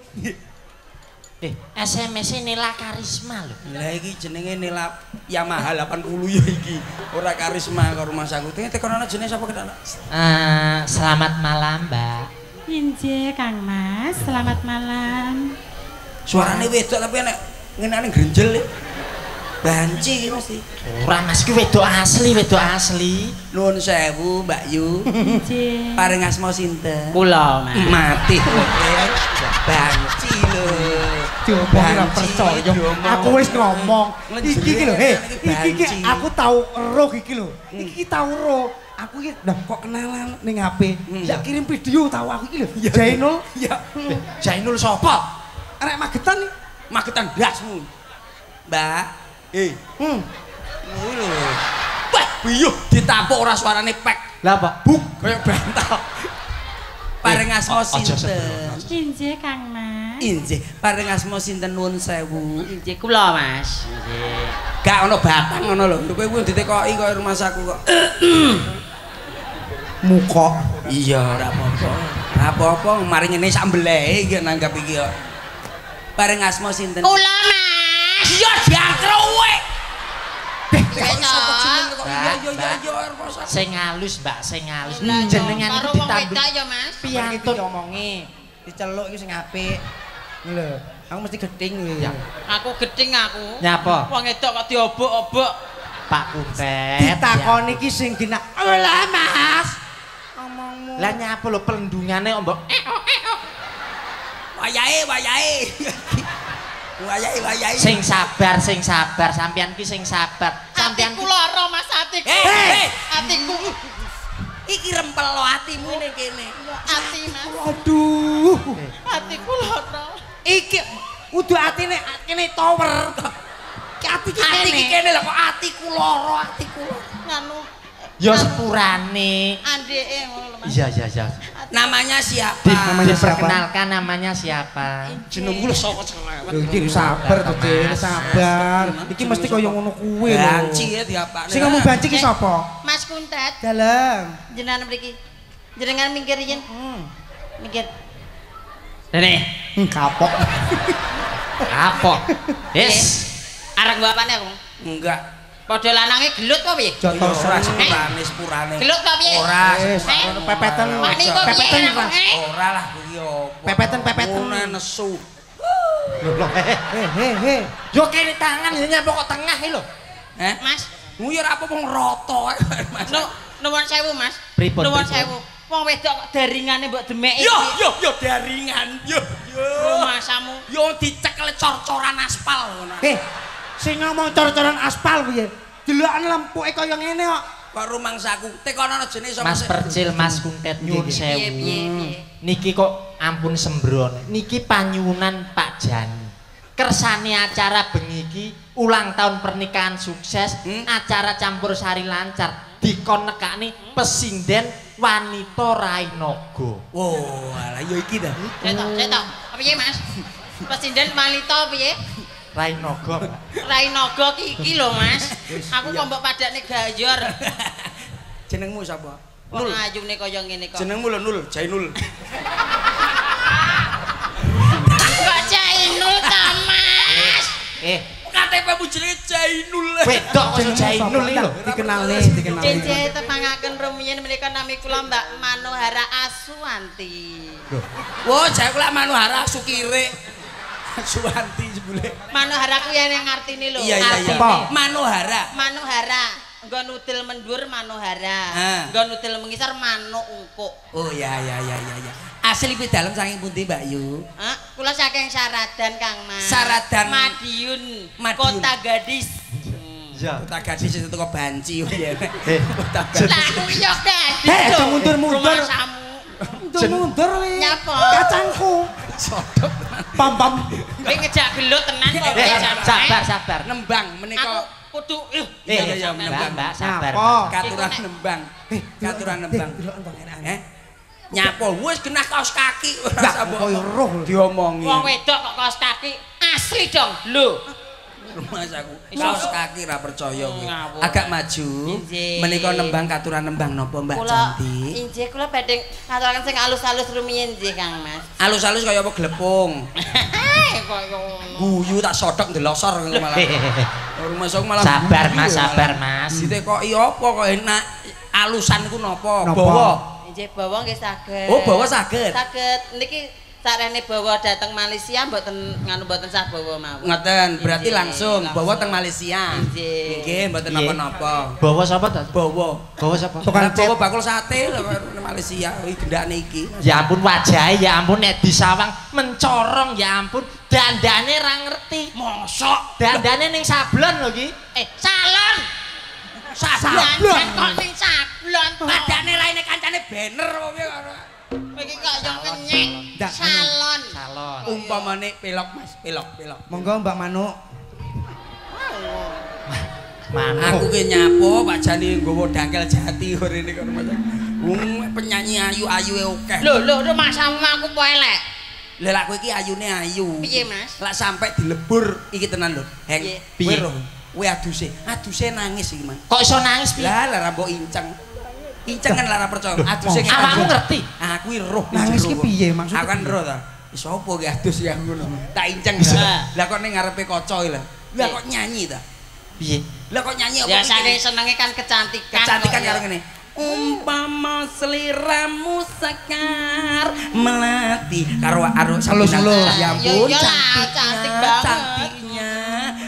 Eh, S M S Nella Kharisma lho. Lah iki jenenge Nella Yamaha delapan puluh ya iki. Ora Karisma karo rumah saku. Tekono jenenge sapa kena? Eh, selamat malam, Mbak. Inje Kang Mas, selamat malam. Suarane wedok tapi enek ngenane grenjel. Banci mesti. Ora Mas ki wedok asli, wedok asli. Nuwun sewu, Mbak Yu. Nggih. Paring asma sinten? Kula, Mas. Mati. Banci lho. Coba ora percaya. Aku wis ngomong. Iki iki lho, he. Iki aku tau roh iki lho. Iki tau roh. Aku iki lah kok kenalan ning H P. Lah kirim video tau aku iki lho. Zainul. Ya. Zainul sapa? Arek Magetan. Magetan blasmu. Mbak eh, hmm, wah, biyuh, ditapuk orang suarane pek, lah pak, buk, Kayak bentok. Pareng asma sinten? Injih Kang Mas. Injih, pareng asma sinten nuwun sewu? Injih kula Mas. Nggih. Gak ono batang ngono lho. Kowe kuwi ditekoki kok rumah saku kok. Mukok. Iya, ora apa-apa. Ora apa-apa, mari ngene sak mblehe iki nanggap iki kok. Pareng asma sinten? Kula Mas. Iya, jangkruwe. Sing halus Mbak, sing halus. Jenengan iki ditambi. Piantun omonge, diceluk iki sing apik. Lho, aku mesti gething lho. Aku gething aku. Nyapa? Wong edok kok diobok-obok. Pak Kuntet. Ditakoni iki sing dinak. Lah Mas. Omongmu. Lah nyapa lho pelendungane kok mbok. Wayahe, wayahe. Wayai wayai sing sabar sing sabar sampean ki sing sabar sampean ku lara Mas atiku heh atiku iki rempel lo atimu ning kene ati Mas aduh atiku lara iki udu atine kene tower ki ati ki kene iki kene lho kok atiku lara atiku nganu ya sepurane andeke ngono lho Mas iya iya iya namanya siapa? Namanya siapa? Perkenalkan namanya siapa? Jenengku lho saka celewet. Lho iki sabar to, Dik, sabar. Iki mesti kaya ngono kuwe lho. Banci ya diapakne. Sing ngomong banci ki sapa? Mas Kuntet. Dalem. Jenengan mriki. Jenengan minggir yen. Minggir. Dene. Kapok. Kapok. Wis. Arek bapakne aku. Enggak. Padha lanange gelut apa piye? Jotor ora sepurane sepurane. Gelut apa piye? Ora. Pepeten pepeten ora. Ora lah kuwi apa? Pepeten pepeten nesu. Lho lho. He he he. Yo kene tangan ya nyampe kok tengah iki lho. Heh? Mas. Mu yo ora apa wong rata. Nuwun sewu Mas. Nuwun sewu. Wong wedok kok daringane mbok demeki. Yo yo yo daringan. Yo yo. Rumasamu. Yo dicekel cor-coran aspal ngono. He. Sing ngomong cor-coran aspal kuwi. Delokan lempuke kaya ngene kok. Kok rumangsaku tekono jene iso Mas Percil, Mas Kuntet nyuwun sewu. Niki kok ampun sembrono. Niki panyuwunan Pak Jani. Kersane acara bengi iki ulang tahun pernikahan sukses, hmm? Acara campur sari lancar. Dikonekakne pesinden wanita Rainogo. Wow, ala yo iki ta. Cetok, cetok. Apa piye Mas? Pesinden wanita piye? Rainogo. Rainogo iki lho Mas. Aku kok mbok padakne gayor. Jenengmu sapa? Nul. Wong ayune kaya ngene kok. Jenengmu lho Nul, Zainul. Kok Zainul ta Mas? Eh, K T P-mu jenenge Zainul. Wedok jeneng Zainul iki lho, dikenalne, dikenalne. Cece tepangaken rumiyin menika nami kula Mbak Manohara Asuwanti. Lho. Wo, jek kula Manohara Sukire. Suwanti jebule. Manohara kuwi yang artine lho. Iya iya. Manohara. Manohara. Nggo nutil mendur Manohara. Nggo nutil mengisor Mano Ungkuk. Oh iya iya iya iya. Asli pi dalem saking pundi Mbak Yu? Hah? Kula saking Saradan Kang Mas. Saradan Madiun. Kota Gadis. Iya. Kota Gadis itu kok banci ya. Kota Gadis. Lah kuwi yo Gadis. Heh, mundur-mundur. Mundur-mundur wis. Nyapa? Kacangku. Sodok. Pam pam. Kowe ngejak gelut tenan kok. Sabar sabar. Nembang menika kudu lho. Ya Mbak, Mbak sabar. Katuran nembang. Katuran nembang. Heh. Nyapa wis genah kaos kaki ora sapa kaya roh diomongi. Wong wedok kok kaos kaki asli dong. Lho. Mas aku kaos kaki ra percaya kowe. Agak maju. Menika nembang katuran nembang napa Mbak Cantik? Injih kula badhe ngaturaken sing alus-alus rumiyin nggih Kang Mas. Alus-alus kaya apa glepung. Kaya guyu tak sodok ndelosor ngono malah. Rumasaku malah sabar Mas, sabar Mas. Ditekoki apa kok enak alusanku napa? Bawa. Injih bawa nggih saged. Oh, bawa saged. Saged niki sarene bawa dateng Malaysia mboten nganu mboten sah bawa mawon. Ngoten, berarti langsung bawa teng Malaysia. Nggih, mboten napa-napa. Bawa sapa ta? Bawa. Bawa sapa? Tukang bawa bakul sate lho Malaysia iki gendane iki. Ya ampun wajahe, ya ampun nek disawang mencorong ya ampun dandane ra ngerti. Mosok dandane ning sablon lho iki. Eh, salon. Sablon kok ning sablon. Padane raine kancane bener apa piye kok. Iki kok yo kenyek. Salon. Salon. Umpamane pelok Mas, pelok, pelok. Monggo Mbak Manuk. Manuk. Aku ki nyapo Pak Jani nggawa dangkel jati rene kok. Wong penyanyi ayu-ayu oke. Lho, lho, Mas sama aku poe elek. Lha lak kowe iki ayune ayu. Piye, Mas? Lak sampe dilebur iki tenan lho. Heng. Piye? Kowe aduse, aduse nangis iki, Mas. Kok iso nangis piye? Lah, lara mbok inceng. Inceng kan lara percaya. Aduse ngene. Awakmu ngerti? Ah, kuwi roh nangis iki piye maksudku? Aku kan roh ta. Sopo ki adus ya ngono. Tak inceng. Lah kok ning ngarepe kaca lho. Lah kok nyanyi ta? Piye? Lah kok nyanyi opo? Biasane senenge kan kecantikan. Kecantikan karo ngene. Umpama seliramu sekar melati karo aruk solo-solo ya ampun cantik banget cantiknya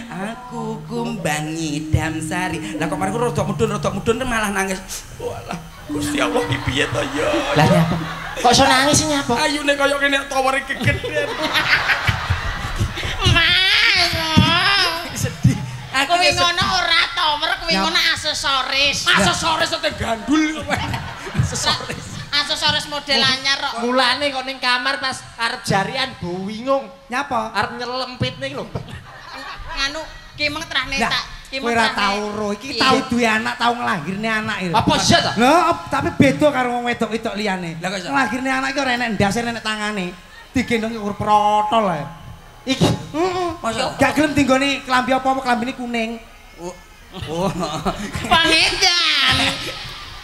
aku kumbangi damsari lah kok marku rodok mudun rodok mudun malah nangis walah Gusti Allah iki piye to ya lah nyapa kok iso nangis nyapa ayune koyo kene tawari kegeden aku wis ngono ora tower kuwi ngono aksesoris. Aksesoris ate gandul kowe. Aksesoris. Aksesoris model anyar kok. Mulane kok ning kamar pas arep jarian buwingung. Nyapa? Arep nyelempit niki lho. Nganu ki meng trahne tak ki meng trahne. Ora tau ro iki tau duwe anak tau nglairne anak lho. Apa iso ta? Lho, tapi beda karo wong wedok-wedok liyane. Lah kok iso? Nglairne anak iki ora enek ndase enek tangane. Digendhong ukur protol ae. Iki, masuk. Gak gelem tinggal nih kelambi apa apa kelambi ini kuning. Oh, pangeran.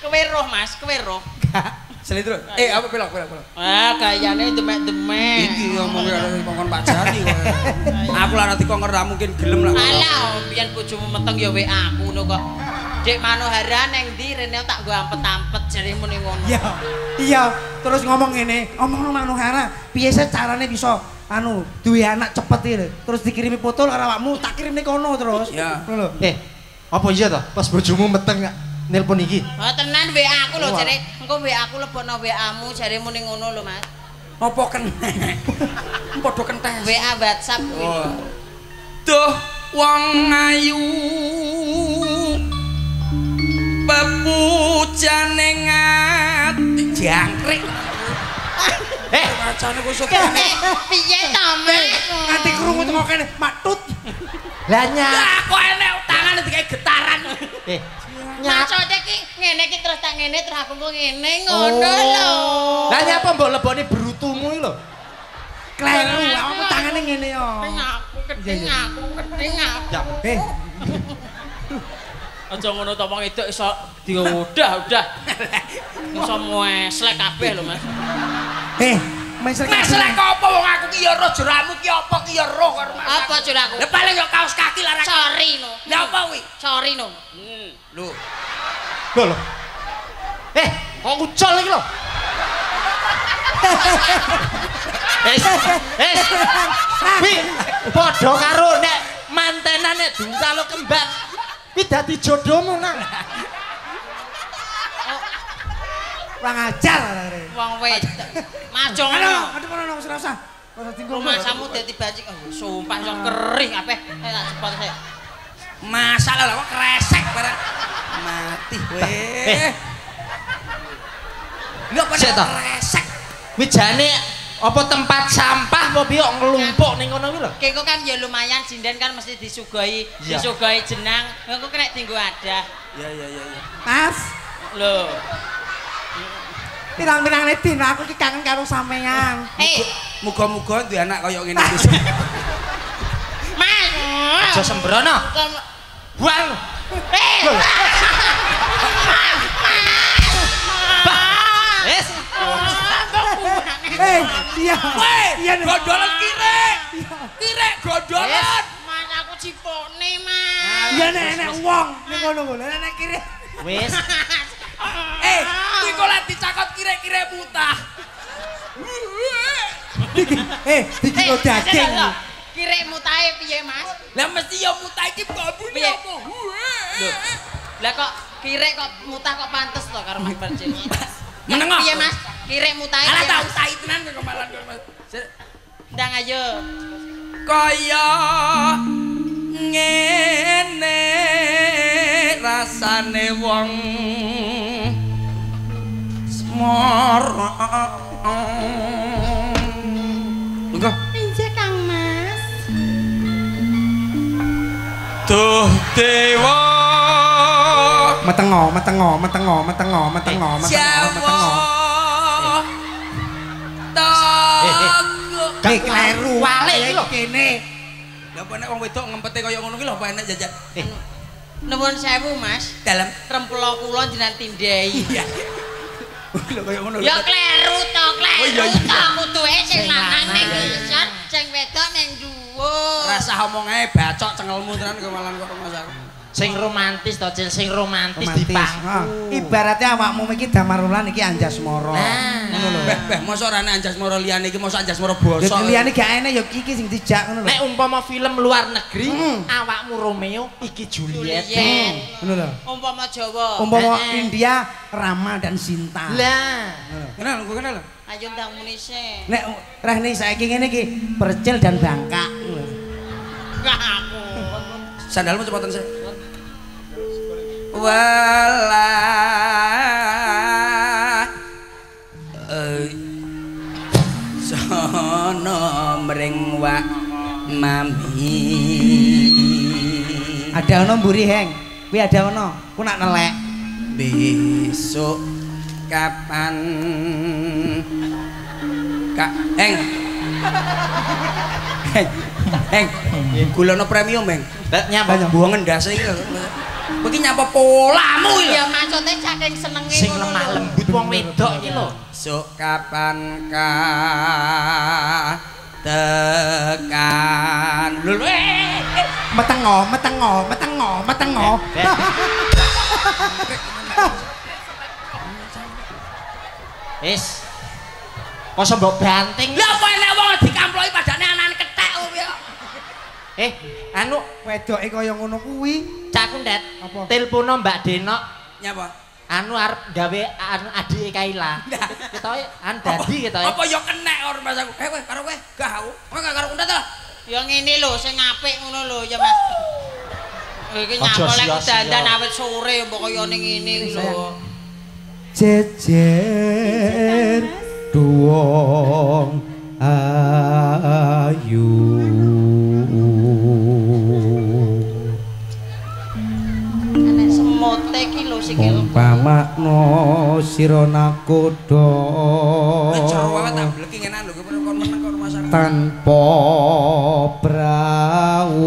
Keweroh mas, keweroh. Selidro. Eh, apa pelok pelok pelok. Ah, kayaknya demek demek. Iki ngomong dari kongkong Pak Jani. Aku lah nanti kongkong dah mungkin gelem lah. Alah, biar bujumu meteng ya W A aku nopo. Dek Manohara neng di Renel tak gua ampet ampet jarimu nih ngomong. Iya, iya. Terus ngomong ini, ngomong Manohara. Biasa caranya bisa. Anu, duwe anak cepet iki terus dikirimi foto karo awakmu, tak kirim ning kono terus. Iya. Lho. Eh, apa iya to? Pas bojomu meteng gak nelpon iki. Oh, tenan W A aku lho jare, engko W A aku lebokno W A-mu jaremu ning ngono lho, Mas. Apa kentek? Padha kentek. W A WhatsApp kuwi. Oh. Duh, wong ayu. Pepujane ati jangkrik. Eh, macane ku sukane. Piye to, Mas? Ati krungu teko kene matut. Lah nyah. Lah kok enek tangane dikek getaran. Eh, macote iki ngene iki terus tak ngene terus aku ngene ngono lho. Lah nyapa mbok lebone brutumu iki lho. Kleru, awakmu tangane ngene yo. Aku keting aku keting aku. Eh. Aja ngono to wong edok iso diodah udah. Iso meslek kabeh lho, Mas. Eh, meslek. Meslek apa wong aku ki ya roh jeramu ki apa ki ya roh karo aku. Apa jeraku? Ya paling yo kaos kaki larang. Sori no. Lah apa kuwi? Sori no. Hmm, lho. Lho lho. Eh, kok ucul iki lho. Eh, eh. Wi, padha karo nek mantenane diuncal kembang. Wih dadi jodohmu nang. Wong ajar arek. Wong wedok. Maco ngono. Aduh ngono wis ora usah. Ora tinggung. Masamu dadi bajing. Sumpah iso kering kabeh. Tak cepot sik. Masalah lho kok kresek barang. Mati kowe. Lho kok kresek. Wijane apa tempat sampah apa piye kok nglumpuk ning ngono kuwi lho. Kengko kan ya lumayan sinden kan mesti disugahi, yeah. Disugahi jenang. Engko kena tinggo adah. Iya yeah, iya yeah, iya yeah, iya. Yeah. Mas. Lho. Pirang-pirangane dina aku iki kangen karo sampean. Hey. Muga-muga duwe anak kaya ngene iki. Mas. Aja sembrono. Buang. Eh. Wes. Eh, iya. Iya, godolan kirek. Kirek godolan. Mas aku cipone, Mas. Iya nek enek wong ning ngono ngono enek kirek. Wis. Eh, kuwi kok lak dicakot kirek-kirek mutah. Eh, iki kok daging. Kirek mutahe piye, Mas? Lah mesti ya mutah iki kok bunyi apa. Lah kok kirek kok mutah kok pantes to karo Mas Percil. Menengok. Piye, Mas? Kirek mutahe. Ala tak utai tenan kok malan kok Mas. Ndang ayo. Kaya ngene rasane wong smorong. Lho. Enjek Kang Mas. Duh dewa Metengo, metengo, metengo, metengo, metengo, metengo, metengo. Tok. Iki kleru wale iki lho kene. Lah kok nek wong wedok ngempete kaya ngono ki lho apa enak jajan. Nuwun sewu, Mas. Dalem rempula kula jenengan tindhehi. Lho kaya ngono. Ya kleru to, kleru to kuduke sing lanang ning ngisor, sing wedok ning dhuwur. Rasah omonge bacok cengelmu tenan kok malah kok masak. Sing romantis to, Cil, sing romantis, romantis. Dipangku. Ibaratnya awakmu iki damarulan iki Anjasmara. Ngono lho. Beh, beh, mosok ora ana Anjasmara liyane iki, mosok Anjasmara basa. Lha liyane gak enak ya iki sing dijak ngono lho. Nek umpama film luar negeri, hmm. awakmu Romeo, iki Juliet. Ngono lho. Umpama Jawa. Umpama eh. India, Rama dan Sinta. Lah. Kenal, gua kenal lho. Ayo ndang muni sik. Nek rene saiki ngene iki Percil dan Bangka. Enggak aku. Sandalmu cepetan sik. Walah sono mring wak mami ada ono mburi heng kuwi ada ono ku nak nelek besok kapan kak heng heng kula ono premium heng nyapa buangen ndase iki begini nyapa polamu ya maksudnya saking senenge sing lemah lembut wong wedok iki lho sok kapan ka tekan lho eh metengo metengo metengo metengo wis kosok mbok banting lha apa enak wong dikamploki padane anane kethek ya eh anu wedoke kaya ngono kuwi Cak Kuntet, telepono Mbak Denok. Nyapa? Anu arep gawe anu adike Kaila. Ketoke an dadi ketoke. Apa ya kenek ora Mas aku. Eh kowe karo kowe gak aku. Kowe gak karo Kuntet lah. Ya ngene lho sing apik ngono lho ya Mas. Iki nyapa lek dandan awet sore mbok kaya ning ngene iki lho. Jejer duong ayu umpama no sirona kodok tanpa prau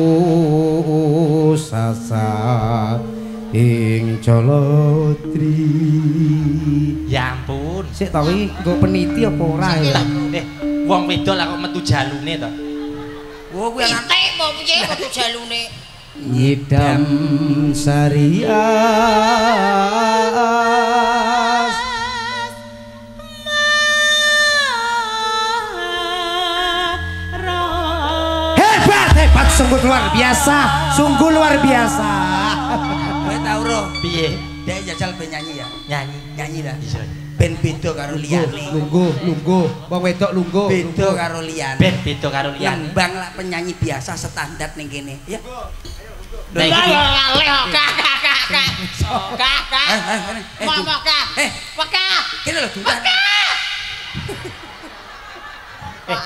sasa ing colotri ya ampun sik ta iki nggo peniti apa ora ya eh wong wedok lah kok metu jalune to wo kuwi anak pitik kok piye metu jalune Nyidam sarias hebat hebat sungguh luar biasa sungguh luar biasa gue tau roh piye dia jajal ben nyanyi ya nyanyi nyanyi lah ben bedo karo liyane lungguh lungguh wong wedok lungguh bedo karo liyane ben bedo karo liyane lembang lah penyanyi biasa standar ning kene ya lha lha kak kak kak kak kak kak mau mau kak kak kene lho dungan eh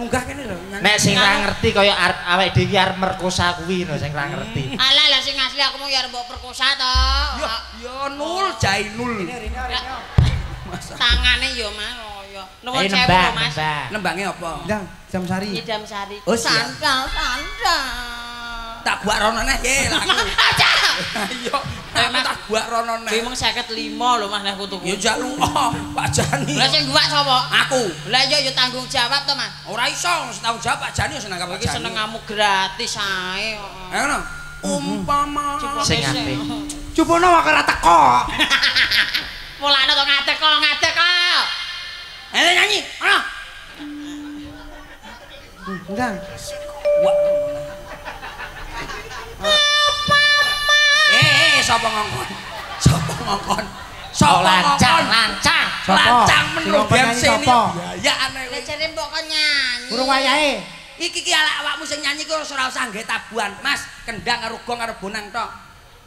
munggah kene lho nek sing ra ngerti kaya arep awake dhewe arep merkosa kuwi lho sing ra ngerti alah lah sing asli aku mung ya arep mbok perkosa to yo nul Zainul tangane yo mau yo nuwun sewu Mas nembange apa ndang jam sari jam sari oh sandal sandal tak buat rononnya ye laku ayo aku tak buat rononnya memang seket lima lho mas aku tuh ya jalu oh Pak Jani lah yang buat siapa? Aku lah ya tanggung jawab teman orang iso tanggung jawab Pak Jani seneng apa Pak Jani seneng kamu gratis ae ayo no umpama sing apik coba no wakar teko mulanya tuh ngatek kok ngatek kok ayo nyanyi ayo enggak eh sapa ngongkon sapa ngongkon sapa lancang lancang lancang menu bensin ya aneh lek jare mbok kon nyanyi urung wayahe iki ki ala awakmu sing nyanyi ku ora usah nggae tabuhan Mas kendang karo gong karo bonang tok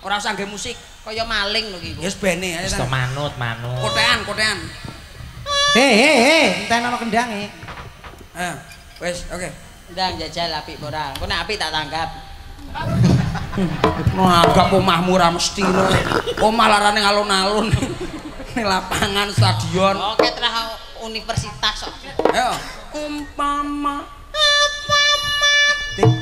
ora usah nggae musik kaya maling lho iki wis bene wis to manut manut kotean kotean he he he enten ana kendange eh wis oke ndang jajal apik ora engko nek apik tak tanggap Nganggap omahmu ra mesti lho. Omah larane alun-alun. Ini lapangan stadion. Oke, terah universitas kok. Ayo. Umpama umpama sliramu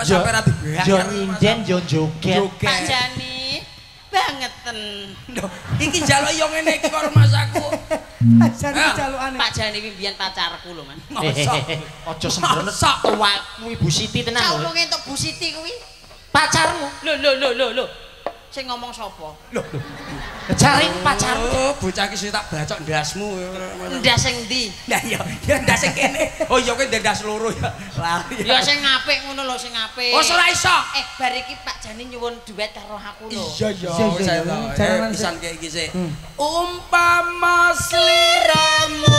sakit. John Inden, John Joget, Pak Jani, bangeten. Iki jaluk yang ini ke rumah aku. Pak Jani jaluk aneh. Pak Jani pimpinan pacarku loh man. Hehehe. Ojo sembrono. Wah, Ibu Siti tenang. Cakap ngomongin untuk Ibu Siti kui. Pacarmu. Lo lo lo lo lo. Saya ngomong sopo. Lo. Cari pacarmu. Bocah kisah tak bacok dasmu. Daseng di. Dah yo. Daseng kene. Oh yo kan das seluruh ya. Yo saya ngape ngono lo saya ngape. Oh surai sok. Eh bariki Pak Jani nyuwun duet karo aku lo. Iya iya. Saya tahu. Jangan pesan kayak gini. Umpama seliramu.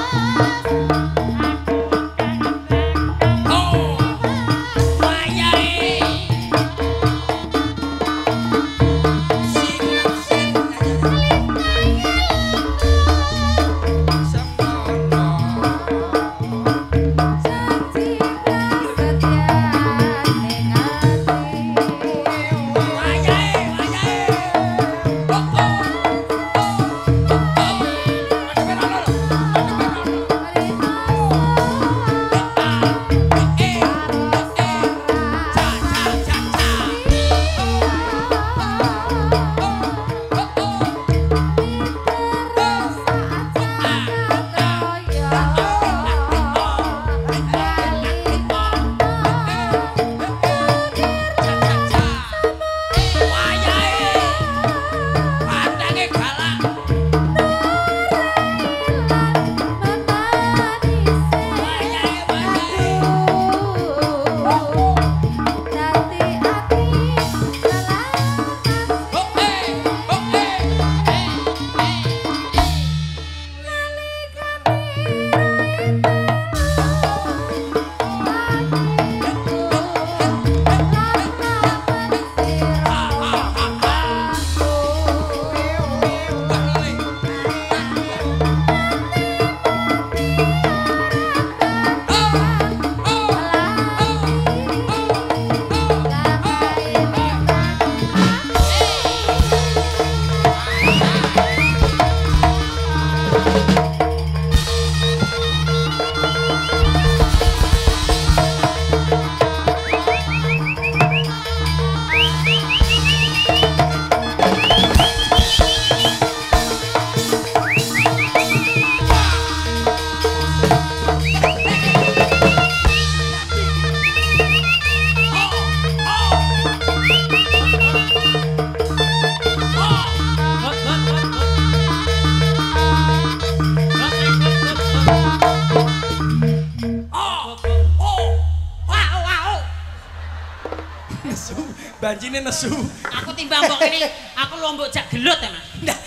Banjine nesu. Aku timbang kok ini, aku lombok jak gelut ya mas. Nah,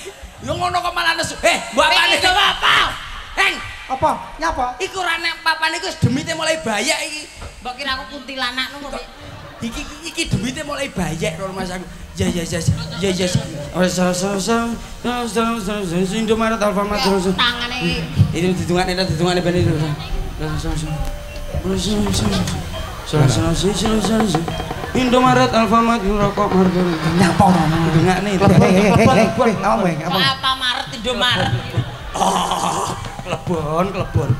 lu ngono kok malah nesu. Heh, buat apa nih? Buat apa? Heng, apa? Nyapa? Iku rane papan iku demitnya mulai bayak iki. Mbok kira aku kuntilanak nunggu. Iki iki demitnya mulai bayak kalau mas aku. Ya ya ya ya ya. Oh sam sam sam sam sam sam sam Indo Maret Alfamart terus. Tangan ini. Ini ditungan ini ditungan ini bener. Sam sam sam sam sam sam sam sam sam sam Indomaret, Alfamart, rokok, harga nyapa orang itu nggak nih? Lebon, lebon, apa Maret Indomaret? Oh, lebon, lebon.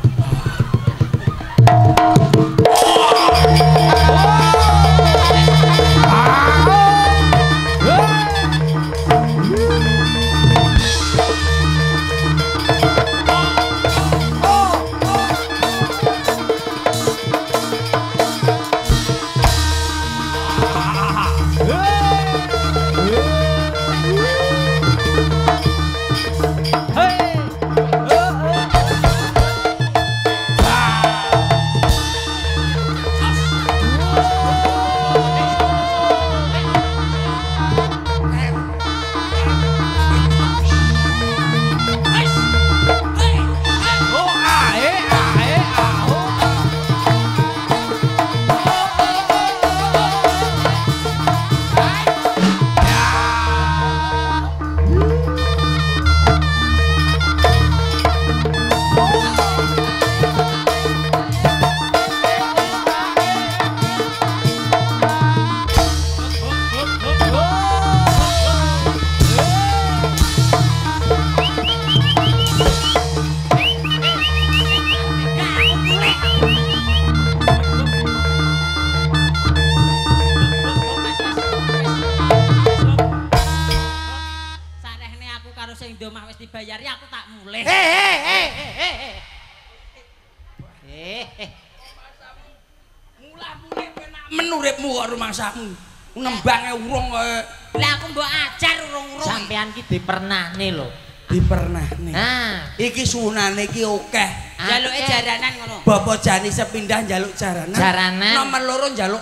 anakmu kok rumangsamu nembangnya urung kok. Lah aku mbok ajar urung-urung. Sampean ki dipernahne lho. Dipernahne. Ah. Iki sunane iki akeh. Jaluke jaranan ngono. Bapak Jani sepindah njaluk jaranan. Jaranan. Nomor loro njaluk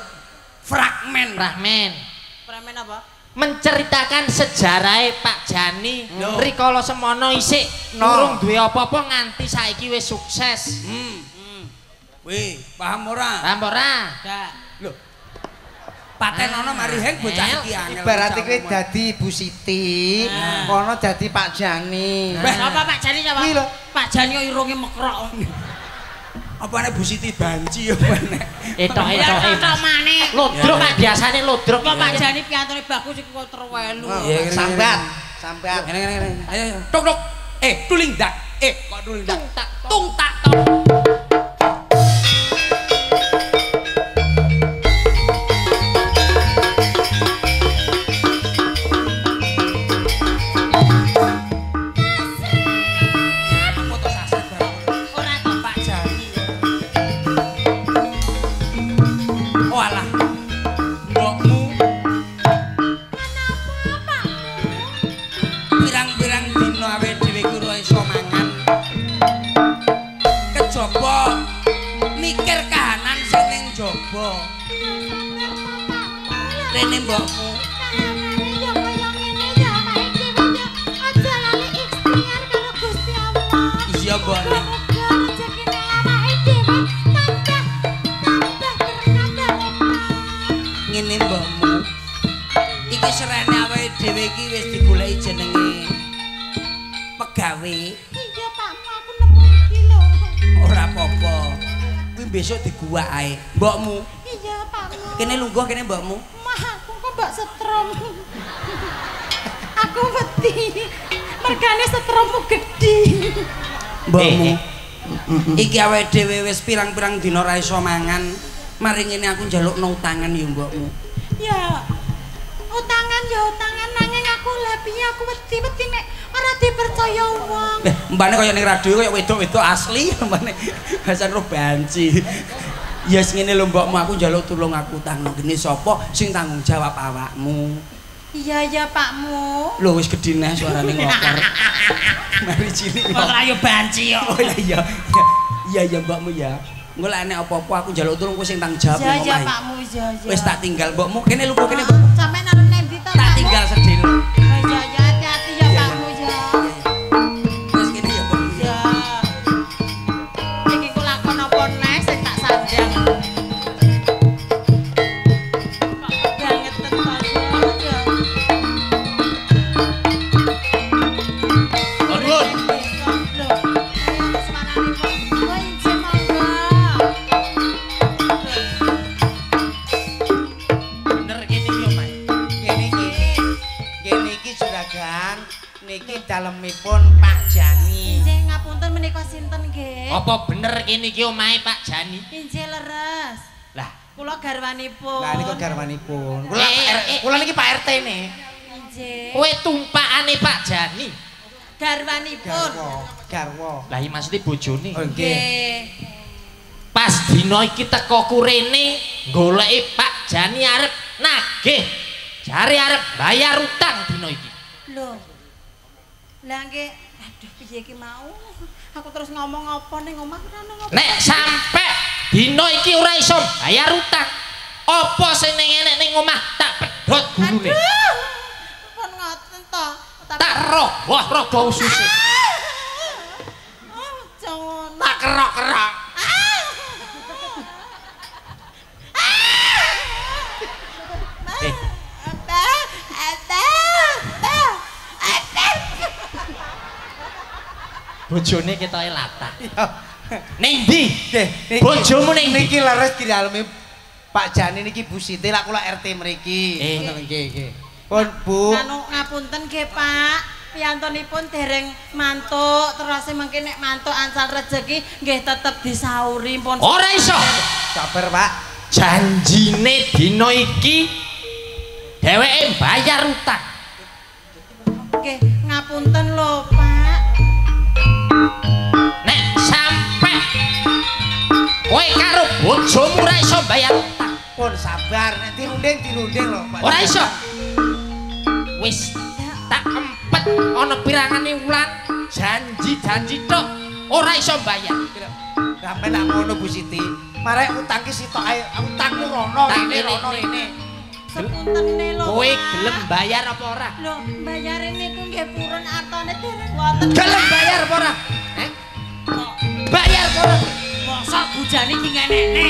fragmen. Fragmen. Fragmen apa? Menceritakan sejarahnya Pak Jani no. Rikala semono isik nurung no. Duwe apa-apa nganti saiki wis sukses. Hmm. Hmm. Wih, paham ora? Paham ora? Ndak. Lho. Patenono ah, mari heng bocah iki angel. Ibarat iki dadi Ibu Siti, ah. Kono dadi Pak Jani. Wis nah. Apa Pak Jani sapa? Kuwi lho, Pak Jani kok irunge mekrok. Apa nek Bu Siti banci ya nek etoke tomane lodrok biasane lodrok kok Pak Jani piantune bagus iki kok terwelu sambat sambat ngene ngene ayo tok tok eh tuling dak eh kok tuling dak tung tak tok mbokmu. Iya, Pakmu. Kene lungguh kene mbokmu. Mah aku kok mbok setrum. Aku wedi. Mergane setrummu gedhi. Mbokmu. Eh, eh. Iki awake dhewe wis pirang-pirang dina ra iso mangan. Mari ngene aku njaluk no utangan ya mbokmu. Ya. Utangan ya utangan nanging aku lapiye aku wedi-wedi nek ora dipercaya wong. Lah, mbane kaya ning radio kaya wedok-wedok asli mbane. Basan roh banci. Yes ngene lho mbokmu aku njaluk tulung aku tanggung gene sapa sing tanggung jawab awakmu. Iya ya Pakmu. Lho wis gedine suarane ngoker. Mari cilik. Kok ayo banci yo. Oh iya. Iya ya mbokmu ya. Engko lek enek apa-apa aku njaluk tulung kowe sing tanggung jawab. Iya ya Pakmu ya ya. Wis tak tinggal mbokmu kene lho kene. Sampeyan arep nendi to? Tak tinggal sedhil. Iya ya hati-hati ya Pakmu ya. Wis kene ya mbokmu. Ya. Iki kula lakon apa neh sing tak sandang. Dalemipun Pak Jani. Injih ngapunten menika sinten nggih? Apa bener kene iki omahe Pak Jani? Injih leres. Lah, kula garwanipun. Lah niku garwanipun. Kula eh, eh, kula niki Pak R T-ne. Injih. Kowe tumpakane Pak Jani. Garwanipun. Garwa. Lah iki maksud e bojone. Oh nggih. Pas dina iki teko kurene goleki Pak Jani arep nagih. Jare arep bayar utang dina iki. Lho. Lah nggih, aduh piye iki mau? Aku terus ngomong apa ning omah ora ono. Nek sampe dina iki ora iso bayar utang, apa sing ning enek ning omah tak pedhot gurune. Aduh. Pun ngoten to. Tak roboh rogo ususe. Oh, jono. Tak kerok-kerok. Eh. Apa? Apa? Bojone ketoke latah. Ning ndi? Bojomu ning niki leres dialami Pak Jani niki Bu Siti lak kula R T mriki. Ngoten nggih nggih. Pun Bu. Anu ngapunten nggih Pak. Piyantunipun dereng mantuk, terus mengke nek mantuk ansal rejeki nggih tetep disauri pun. Ora iso. Sabar Pak. Janjine dina iki dheweke bayar utang. Nggih, ngapunten lho Pak. Nek sampai kowe karo bojomu ora iso bayar utang pun Pun sabar nanti runding dirunding loh Pak. Ora iso. Wis tak empet ana pirangane wulan janji-janji tok ora iso mbayar. Sampe nak ngono Bu Siti, marek utang ki sitok ae utangmu rono rene rono rene. Sepuntene lho. Kowe gelem bayar apa ora? Lho, mbayare niku nggih purun atone dereng wonten. Gelem bayar apa ora? Heh. Bayar apa ora? Mosok Bu Jani ki ngenene.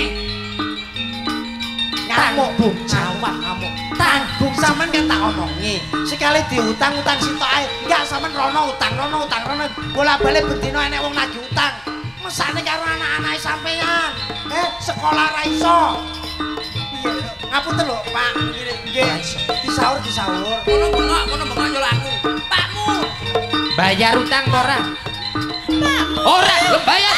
Ngamuk Bu, jawab ngamuk. Tanggung sampean kan tak omongi. Sekali diutang-utang sitok ae, enggak sampean rono utang, rono utang, rono bola-balik bendina enek wong nagih utang. Mesane karo anak-anake sampean. Eh, sekolah ra iso. Ngapunten lho, Pak. Nggih, disaur disaur. Kono bengok, kono bengok yo aku. Pakmu. Bayar utang ora? Pakmu. Ora, lho bayar.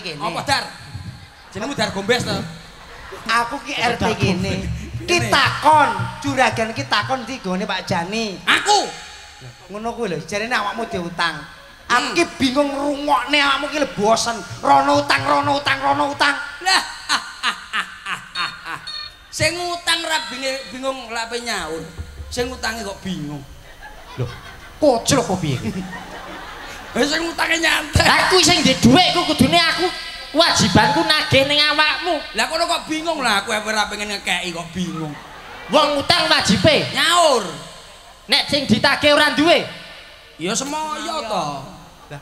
Gini. Apa dar? Jenengmu dar gombes to. Aku ki R T gini. Kita kon juragan kita kon di gone Pak Jani. Aku. Ngono kuwi lho, jarene awakmu diutang. Aku ki bingung rungokne awakmu ki bosen. Rono utang, rono utang, rono utang. Lah. Sing utang ra bingung lape nyaur. Sing utange kok bingung. Lho, koclok kok piye iki? Wis ngutange nyantai. Aku sing ndek dhuwitku kudune aku wajibanku nagih ning awakmu. Lah kono kok bingung lah aku ora pengen ngekeki kok bingung. Wong utang wajibe nyaur. Nek sing ditagih ora duwe ya semoyo to. Lah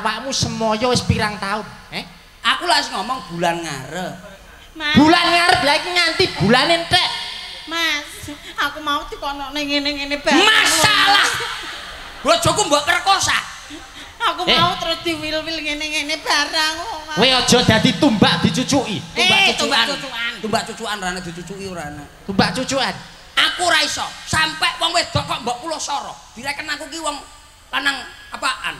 awakmu semoyo wis pirang taun? Heh. Aku lak wis ngomong bulan ngarep. Mas. Bulan ngarep lha iki nganti bulan entek. Mas, aku mau dikonokne ngene-ngene bae. Masalah. Bojoku mbok perkosa. Aku eh. mau terus diwil-wil ngene-ngene barang. Kowe aja dadi tumbak dicucuki. Tumbak eh, cucukan. Tumbak cucukan ora ana dicucuki ora ana. Tumbak cucukan. Aku ora iso. Sampai wong wedok kok mbok kula soro. Direken aku ki wong lanang apaan?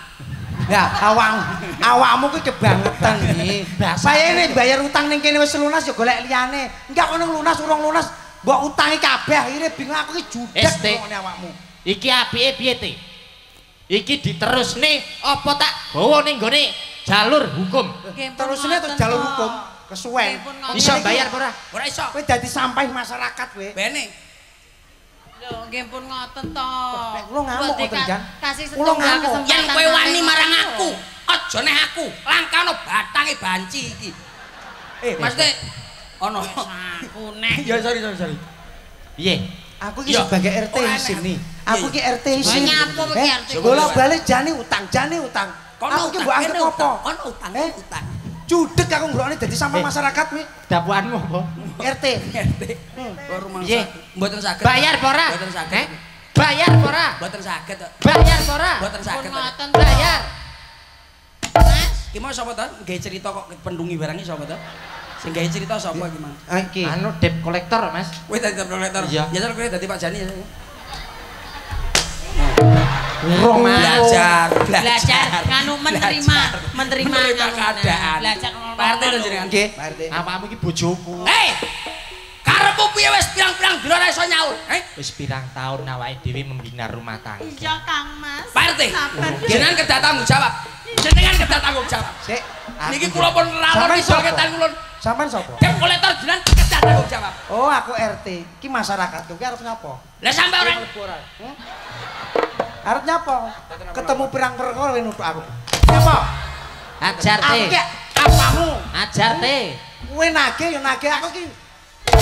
Ya, awang awakmu ki kebangetan iki. Bayane bayar utang ning kene wis lunas ya golek liyane. Enggak ono lunas urung lunas, mbok utangi kabeh akhire bingung aku ki judeg kok awakmu. Iki apike piye te? Iki diterusne apa tak bawa ning gone jalur hukum. Terusne to jalur hukum kesuwen. Iso bayar ora? Ora iso. Kowe dadi sampah masyarakat kowe. Bene. Lho, nggih pun ngoten to. Kula ngamuk ngoten, Jan. Kasih setengah kesempatan. Yen kowe wani marang aku, aja neh aku. Langkano batange banci iki. Eh, maksudnya ana aku neh. Ya sorry sorry sorry. Piye? Aku ki sebagai R T di sini. Aku ki R T di sini. Nyapo ki R T. Bola-bali Jani utang, Jani utang. Aku ki mbok anggap apa? Ono utang, utang. Judeg aku ngrokne dadi sampah masyarakat kuwi. Dapuanmu apa? R T. R T. Karo mangsa. Mboten saged. Bayar apa ora? Mboten saged. Bayar apa ora? Mboten saged. Bayar apa ora? Mboten saged. Mboten bayar. Mas, ki mau sapa to? Nggawe cerita kok pendungi barang iki sapa to? Sing gawe cerita sapa iki, Mas? Iki. Anu debt collector, Mas. Kowe dadi debt collector. Ya jar kowe dadi Pak Jani. Urung belajar, belajar nganu menerima, menerima keadaan. Belajar ngono. Pak R T lho jenengan. Nggih, Pak R T. Awakmu iki bojoku. Hei. Karepku piye wis pirang-pirang dina ora iso nyaur. Heh. Wis pirang taun awake dhewe membina rumah tangga. Iya, Kang Mas. Pak R T. Jenengan kedah tanggung jawab. Jenengan kedah tanggung jawab. Sik. Niki kula pun rawuh iso ketan kula. Sampeyan sapa? Debt collector jenengan kedah tanggung jawab. Oh, aku R T. Ki masyarakatku ki arep ngapa? Lah sampe ora. Arep nyapa? Ketemu pirang perkara nutuk aku. Nyapa? Ajar te. Aku ki apamu? Ajar te. Kowe nagih yo nagih aku ki.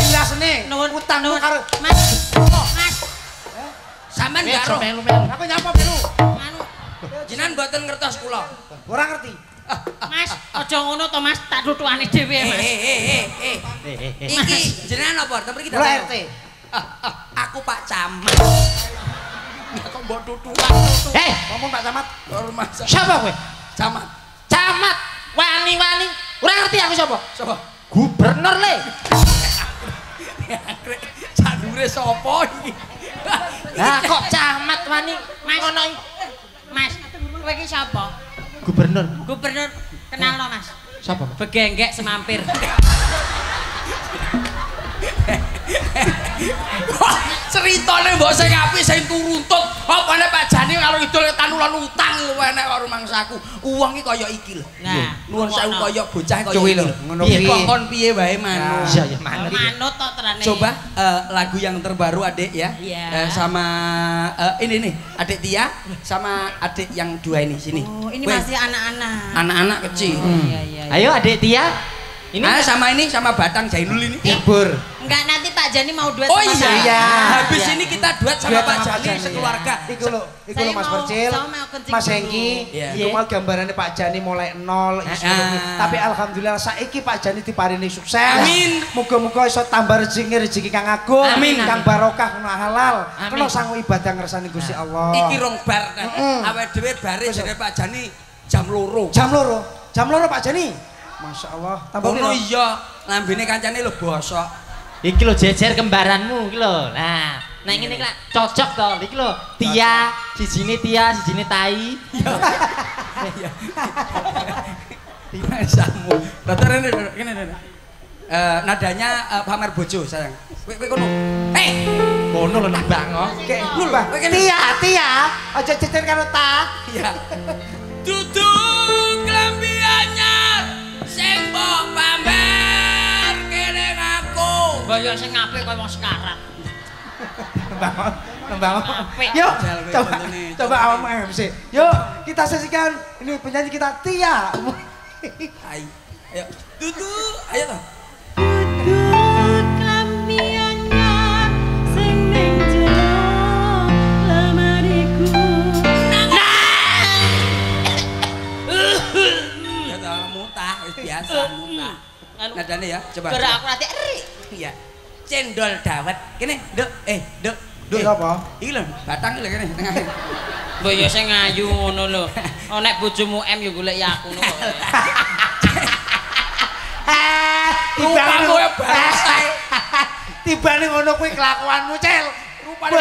Jelasne nuwun utang karo Mas. Mas. Sampeyan gak ro. Aku nyapa melu. Anu. Jenengan mboten ngertos kula. Ora ngerti. Mas, aja ngono to Mas, tak tutuane dhewe Mas. Eh eh eh eh. Iki jenengan apa? Tempriki dadi R T. Camat. Ya kok mbok tutukan. Eh, ngomong Pak Camat, rumah saya. Siapa kowe? Camat. Camat wani-wani. Ora ngerti aku sapa? Sapa? Gubernur le. Candure sapa iki? Lah kok camat wani ngono iki? Mas, kowe iki sapa? Gubernur. Gubernur kenal lo, Mas. Sapa? Begenggek semampir. Wah, ceritane mbok sing apik sing turuntut. Apa nek Pak Jani karo idul tanulan utang luwih enak karo mangsaku. Uang iki kaya iki lho. Nah, nuwun sewu kaya bocah kaya iki lho. Ngono piye kon piye wae manut. Iya ya manut. Manut tok terane. Coba uh, lagu yang terbaru Adik ya. Yeah. Uh, sama uh, ini nih, Adik Tia sama Adik yang dua ini sini. Oh, ini Weh. Masih anak-anak. Anak-anak kecil. Oh, hmm. iya, iya, iya. Ayo Adik Tia. Ini ah, sama ini sama Batang Zainul ini libur. Enggak, nanti Pak Jani mau duet. Oh iya, iya. Habis iya. Ini kita duet sama duet Pak Jani sekeluarga. Iku lho, iku lho Mas Percil. Mas Hengki, yeah. Itu yeah. Mau gambarannya Pak Jani mulai nol uh, uh. Tapi alhamdulillah saiki Pak Jani diparingi sukses. Amin. Muga-muga iso tambah rezeki rezeki Kang Agung. Amin. Kang barokah kena halal. Kena sangu ibadah ngersani Gusti Allah. Iki rong bar. Awake dhewe bare jenenge Pak Jani jam loro. Jam loro. Jam loro Pak Jani. Masya Allah, tambah lo iya, lambene kancane lo bosok. Iki lo jejer kembaranmu, iki lo. Nah, nah ini nih lah, cocok toh, iki lo. Tia, si sini Tia, si sini Tai. Tia samu. Datang ini, ini ini. Nadanya pamer bojo sayang. Wei, wei kono. Hei, kono lo nih bang. Oke, lu bang. Tia, Tia, ojo jejer karo Ta. Iya. Duduk lambiannya. Sembok pamer kene aku. Bayar sing apik koyo wong sekarat. Tembang, tembang. Yuk, coba, coba awam M C. Yuk, kita saksikan ini penyanyi kita Tia. Ayo, ayo, duduk, ayo toh. Duduk lambiannya sing ning jero lemariku. Biasa mutah. Nadane ya, coba. Gerak aku nanti eri. Iya. Cendol dawet. Kene, Nduk. Eh, Nduk. Nduk apa? Iki lho, batang lho kene tengah. Lho ya sing ayu ngono lho. Oh nek bojomu M ya golek ya aku ngono. Eh, tibane kowe bangsai. Tibane ngono kuwi kelakuanmu, Cil. Rupane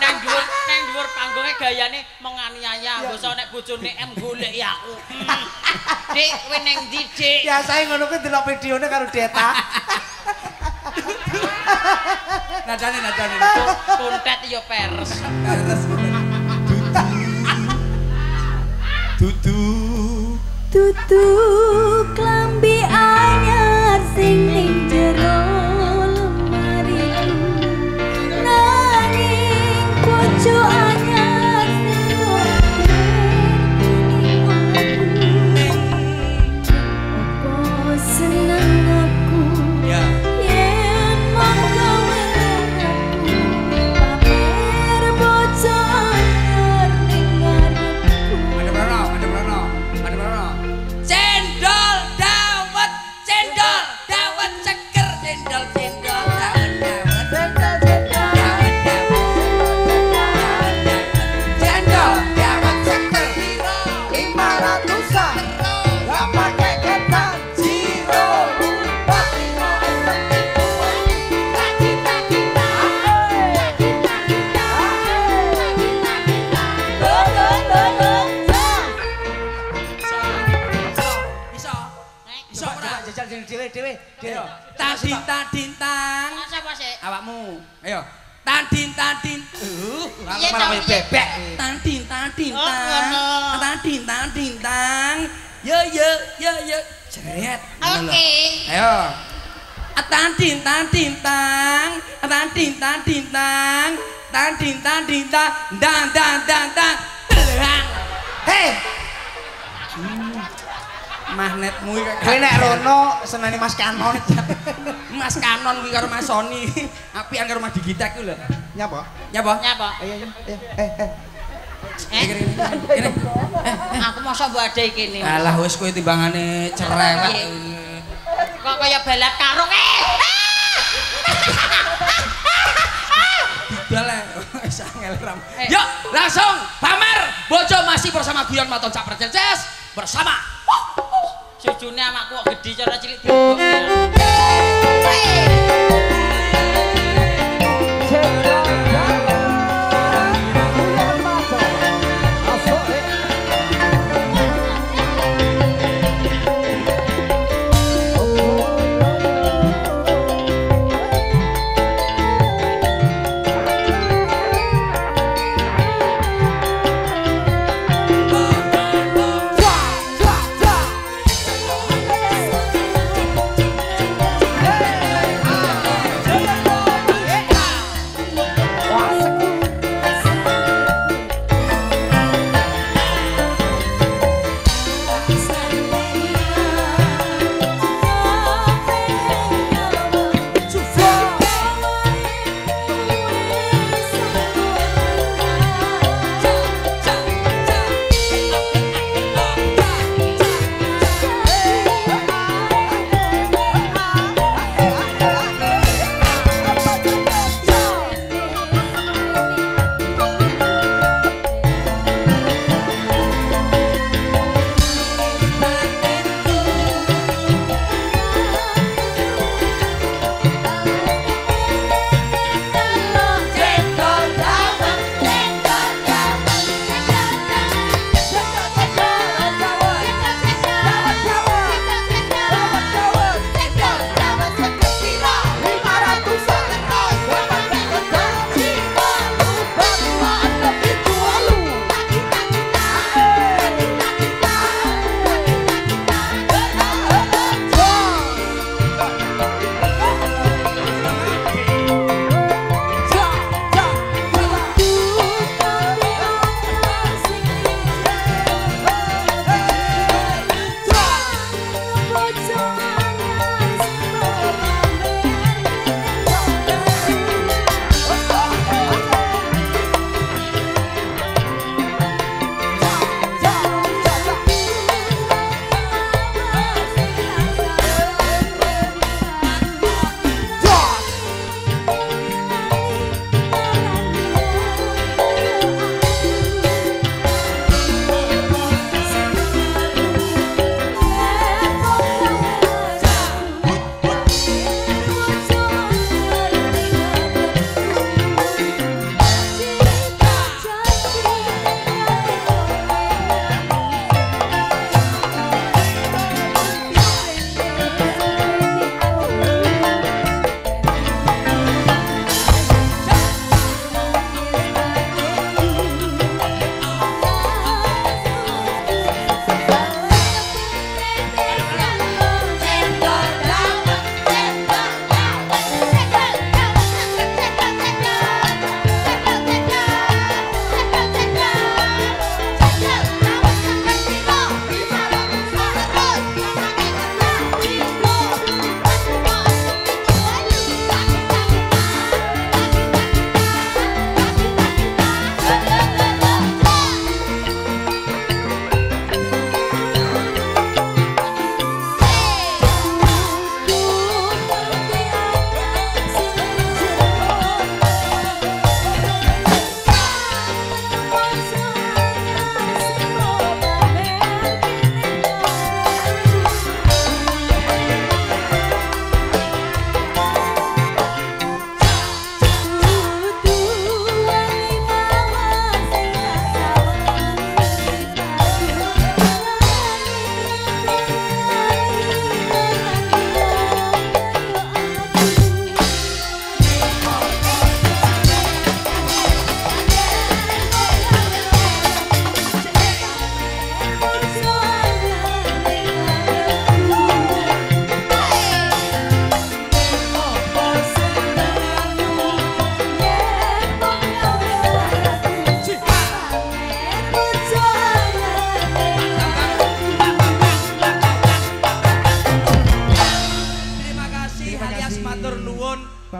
nang dhuwur, nang dhuwur panggungnya gayane menganiaya. Bosok nek bojone M golek ya aku. Dik, kowe nang ndi, Dik? Biasae ngono kuwi delok videone karo Deta. Nadane nadane. Kuntet ya pers. Duduk. Duduk klambi anyar sing ning jero lemariku. Nanging pojokan dan dan dan dan telang. Hei, magnetmu iki kowe nek rono seneni Mas Kanon. Mas Kanon kuwi karo Mas Sony apian karo Mas Digitek ku lho. Nyapa? Nyapa? Nyapa? Ayo ayo. Eh eh. Eh kene. Aku mosok mbok ade iki kene. Alah wis kowe timbangane cerewet. Kok kaya balap karung eh. Dibal. Eh. Yuk langsung pamer bojo masih bersama guyon maton Cak Percil C S bersama. Cucunya sama aku gede cara cilik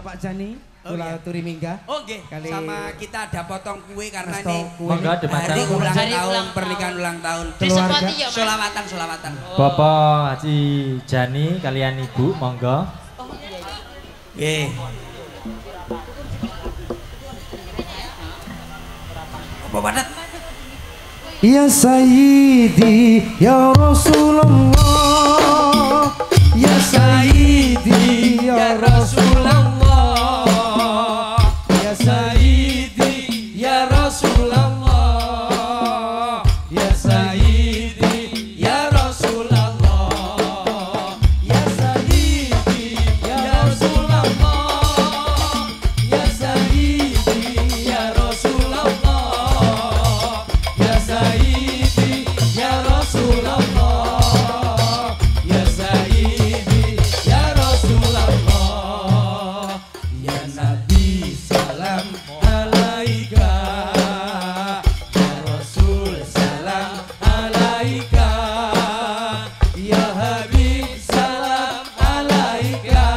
Pak Jani, ulah turi mingga. Oke, sama kita ada potong kue karena ini hari ulang tahun, pernikahan ulang tahun. Keluarga, solawatan, solawatan. Bapak Haji Jani, kalian ibu, monggo. Oke. Bapak. Ya Sayyidi ya Rasulullah, ya Sayyidi ya Rasulullah, ya Sayyidi ya Rasulullah, ya Sayyidi ya Rasulullah, ya Sayyidi ya Rasulullah, ya Sayyidi ya Rasulullah, ya Sayyidi ya Rasulullah.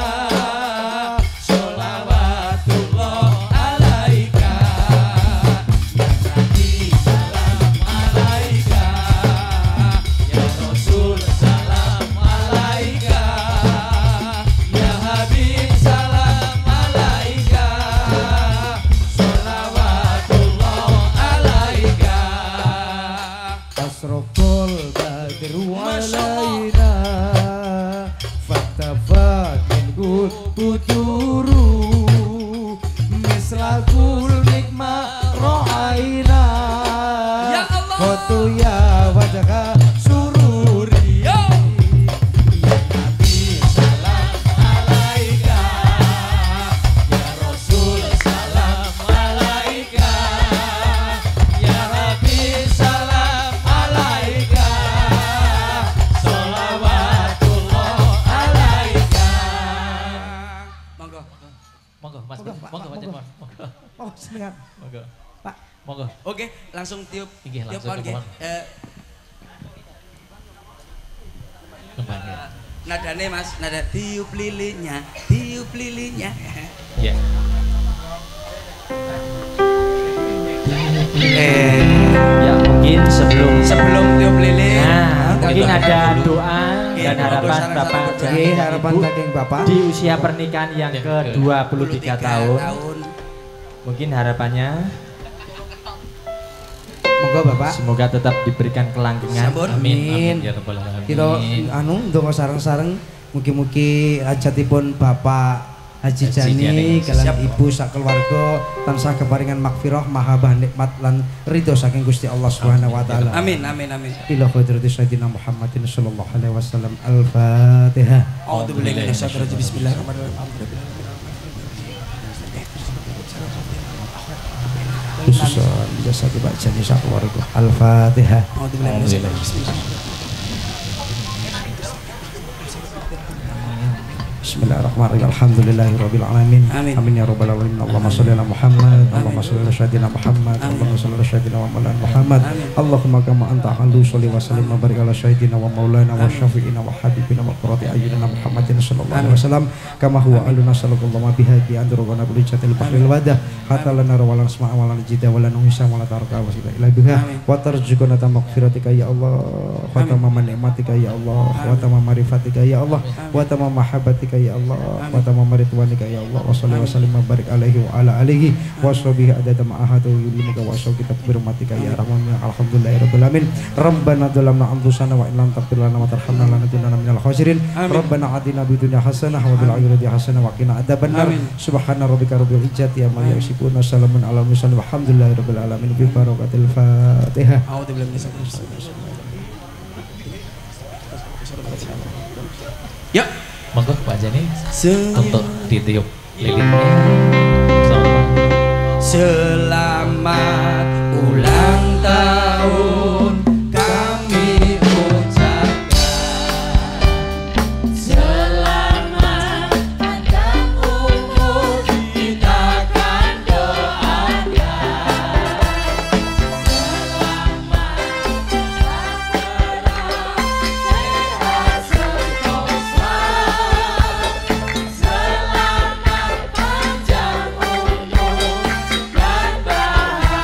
Langsung tiup, tiup langsung pohon eh, uh, nadane mas, nada tiup lilinnya, tiup lilinnya. Ya. Yeah. Eh, ya mungkin sebelum sebelum tiup lilin, nah, mungkin ada doa dan harapan bapak, jadi harapan ibu bapak di usia pernikahan yang ke dua puluh tiga tahun, mungkin harapannya. Semoga bapak semoga tetap diberikan kelanggengan. Amin. Amin. Amin. Ya rabbal alamin. Kira anu ndonga sareng-sareng mugi-mugi hajatipun Bapak Haji Jani kalian ibu sak keluarga tansah keparingan magfirah mahabah nikmat lan ridho saking Gusti Allah Subhanahu wa taala. Amin amin amin. Ila hadrati Sayyidina Muhammadin sallallahu alaihi wasallam. Al-Fatihah. A'udzu billahi minasyaitonir rajim. Bismillahirrahmanirrahim. Khususnya jasa Pak Jani sak keluarga. Al-Fatihah. Bismillahirrahmanirrahim. Alhamdulillahirabbil alamin. Amin ya rabbal alamin. Allahumma shalli ala Muhammad, Allahumma shalli ala sayyidina Muhammad, Allahumma shalli ala sayyidina wa maulana Muhammad. Allahumma kama anta ahlu sholli wa sallim wa barik ala sayyidina wa maulana wa syafi'ina wa habibina wa qurrati ayunina Muhammadin sallallahu alaihi wasallam kama huwa aluna sallallahu biha bi androgona bil jatil bahril wadah hatta lana rawalan sama'a walan jida walan husam wala tarqa wasila ila biha wa tarjukuna tamaqfiratika ya Allah wa tamama nikmatika ya Allah wa tamama marifatika ya Allah wa tamama mahabbatika ya Allah wa tamama ridwanika ya Allah wa sallallahu alaihi wa barik alaihi wa ala alihi wa sahbihi adada ma ahadu yulimika wa sawqita birmatika ya rahman ya alhamdulillahirabbil alamin rabbana zalamna anfusana wa illam taghfir lana wa tarhamna lanakunanna minal khasirin rabbana atina fid dunya hasanah wa fil akhirati hasanah wa qina adzabannar subhana rabbika rabbil izzati amma yasifun wa salamun alal mursalin walhamdulillahirabbil alamin bi barakatil fatihah. Ya monggo Pak Jani untuk ditiup lilinnya. Selamat ulang tahun kami ucapkan, selamat panjang umur kita akan doakan, selamat sehat sentosa. Selamat panjang umur dan bahagia.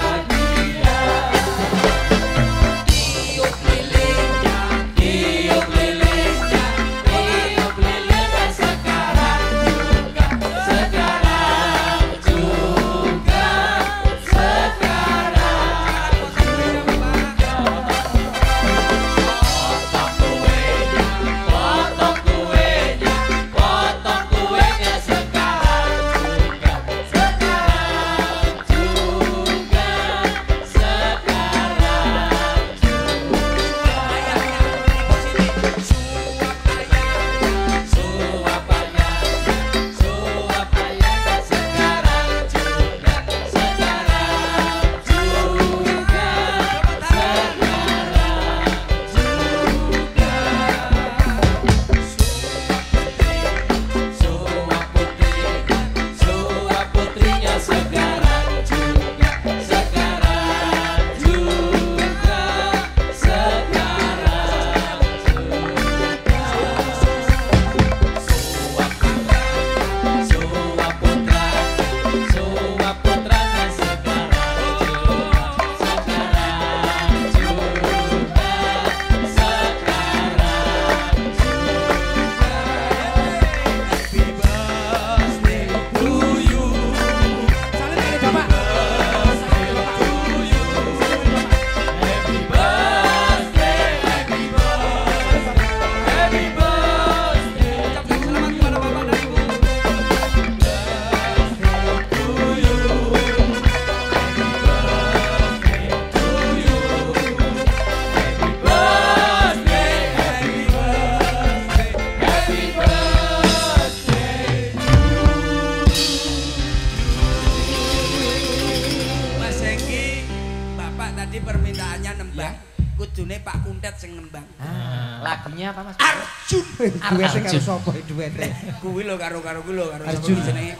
lagunya Pak Kuntet yang nembang. Ah, lagunya apa Mas? Arjun. Arjun karo sapa duwete? Kuwi lho karo karo kuwi lho karo jenenge.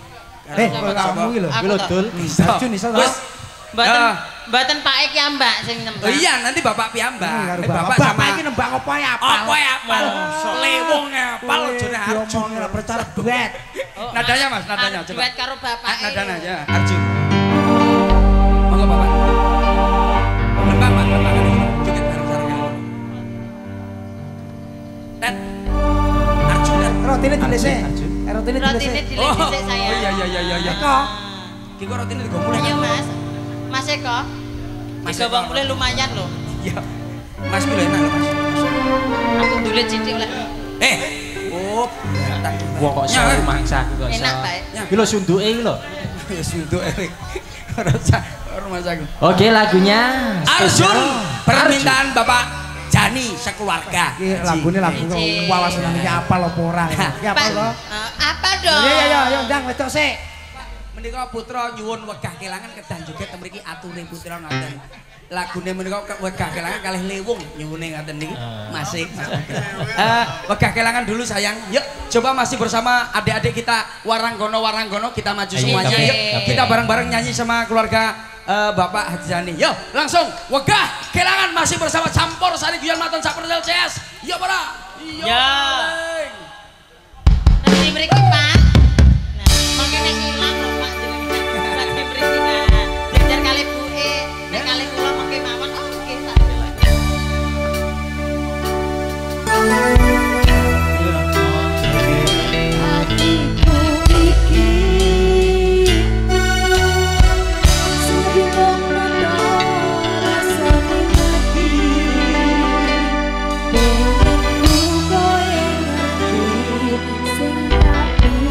Eh, karo kamu iki lho. Kuwi lho Dul. Arjun iso ta? Mboten mboten Pak E ki ambak sing nembang. Oh iya, nanti Bapak piambak. Bapak sama iki nembang apa ya apal? Apa ya apal? Lewung apal jenenge Arjun ora percaya duet. Nadanya Mas, nadanya coba. Duet karo Bapak E. Nadanya aja Arjun. Monggo Bapak. Rotine dilese. Rotine dilese. Saya. Oh iya iya iya iya. Eko. Ki kok rotine digo mulih. Ayo Mas. Mas Eko. Mas Eko mulih lumayan loh. Iya. Mas mulih enak loh Mas. Aku ndulit sithik lek. Eh. Oh, tak gua kok iso rumangsa aku kok iso. Enak bae. Ki lho sunduke iki lho. Ya sunduke. Ora usah rumangsaku. Oke, lagunya Arjun permintaan Bapak Jani sekeluarga. Iki lagune lagu wawasan iki apal apa ora? Iki apal to? Apa dong? Iya iya ya ndang wedok sik. Menika putra nyuwun wegah kelangan kedah joget mriki ature putra ngoten. Lagune menika wegah kelangan kalih lewung nyuwune ngoten niki. Masih. Eh wegah kelangan dulu sayang. Yuk coba masih bersama adik-adik kita Waranggono-waranggono kita maju semuanya yuk. Kita bareng-bareng nyanyi sama keluarga Uh, Bapak Haji Jani. Yo, langsung wegah kelangan masih bersama campur sari guyon maton Cak Percil C S. Yo para. Yo. Nanti mriki Pak. Nah, mangkene ilang lho Pak jenenge. Lagi mriki nah. Jajar kali Bu E, nek kali kula mengke mawon oh nggih tak delok. Hatiku iki Thank you.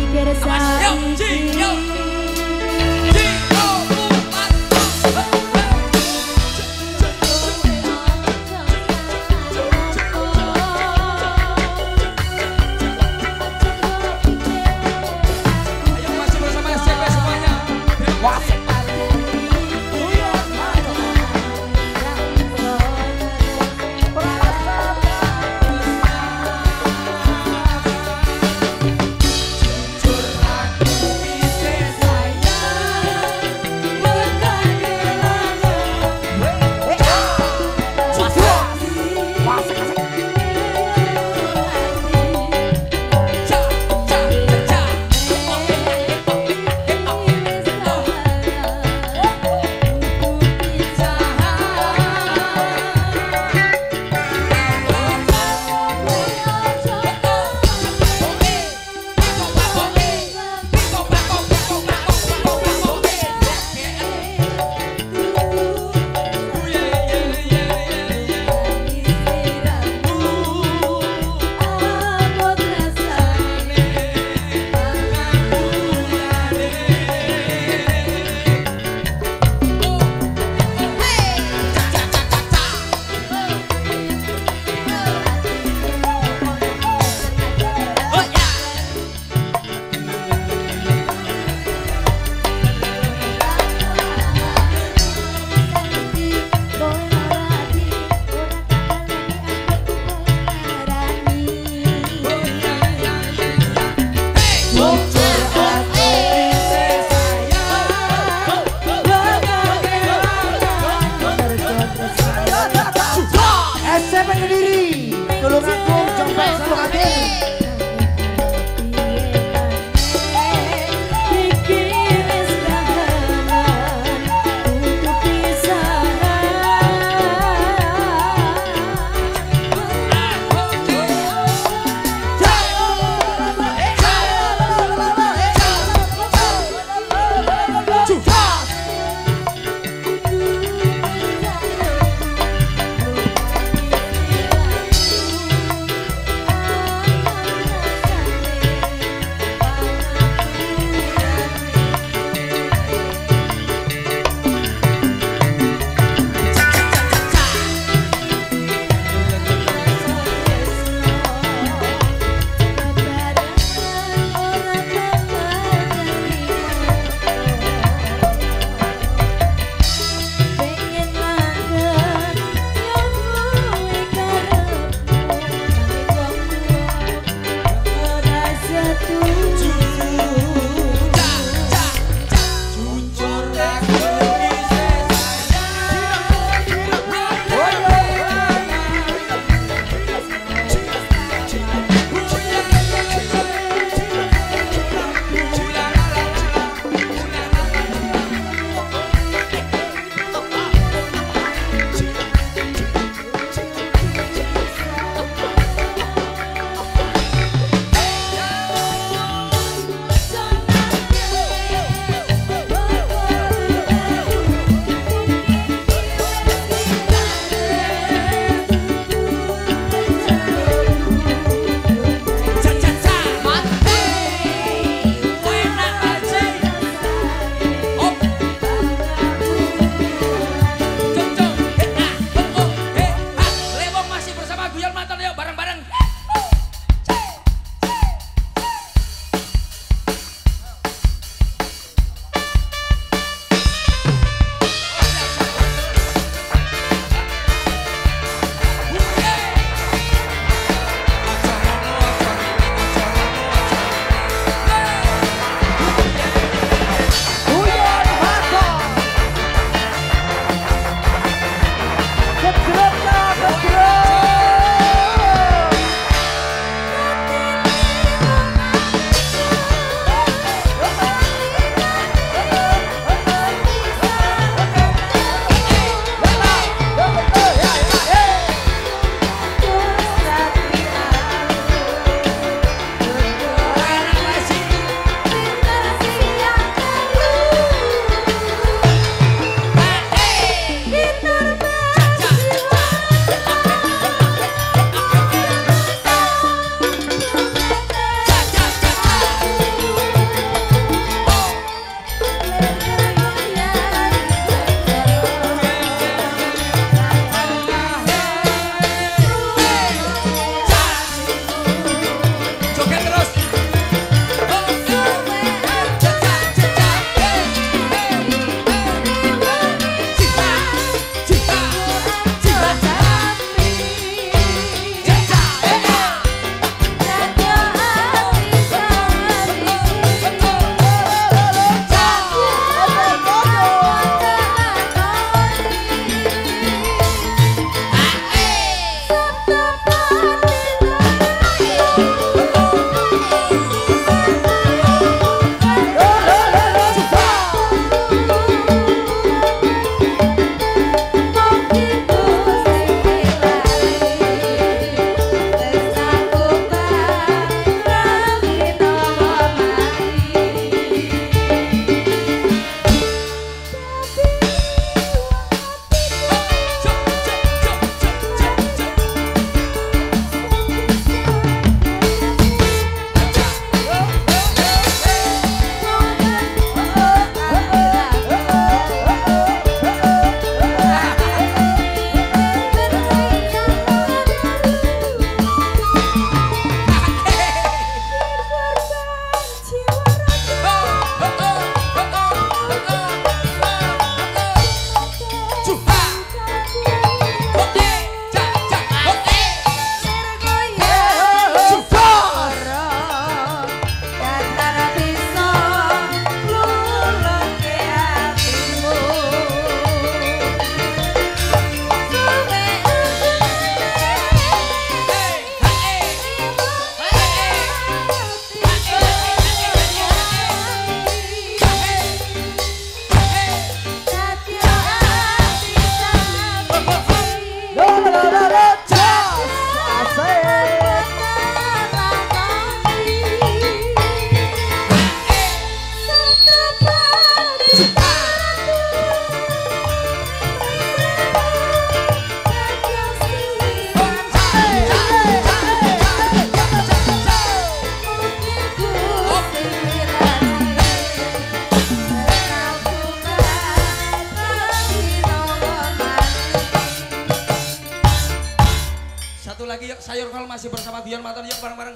masih bersama Dion Maton yuk bareng-bareng.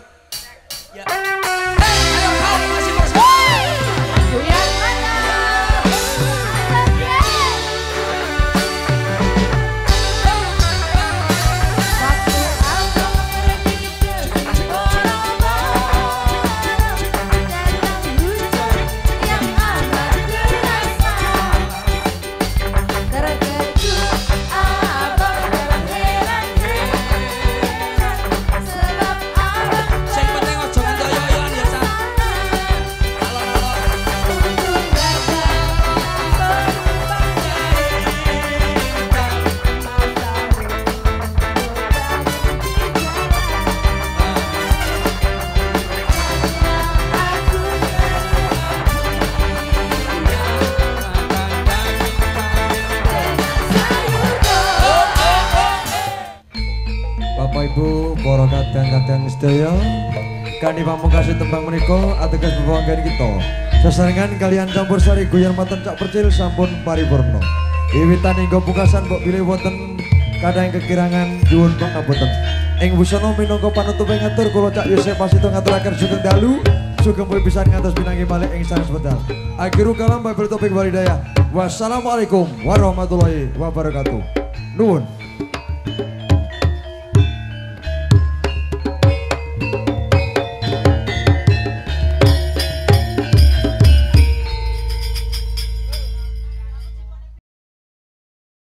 Ya. Hey, ayo kau masih bersama. Dion Maton. Sedaya kani pamungkas tembang menika ateges bebawanggan kita sesarengan kalian campur sari guyon maten Cak Percil sampun paripurna wiwitan inggo pungkasan mbok bilih wonten kadang kekirangan nyuwun pangapunten ing busana minangka panutup ngatur kula Cak Yosef Pasito ngaturaken sugeng dalu sugeng pisan ngantos pinangi malih ing sanes wekdal akhiru kalam babil topik walidaya wassalamualaikum warahmatullahi wabarakatuh nuwun.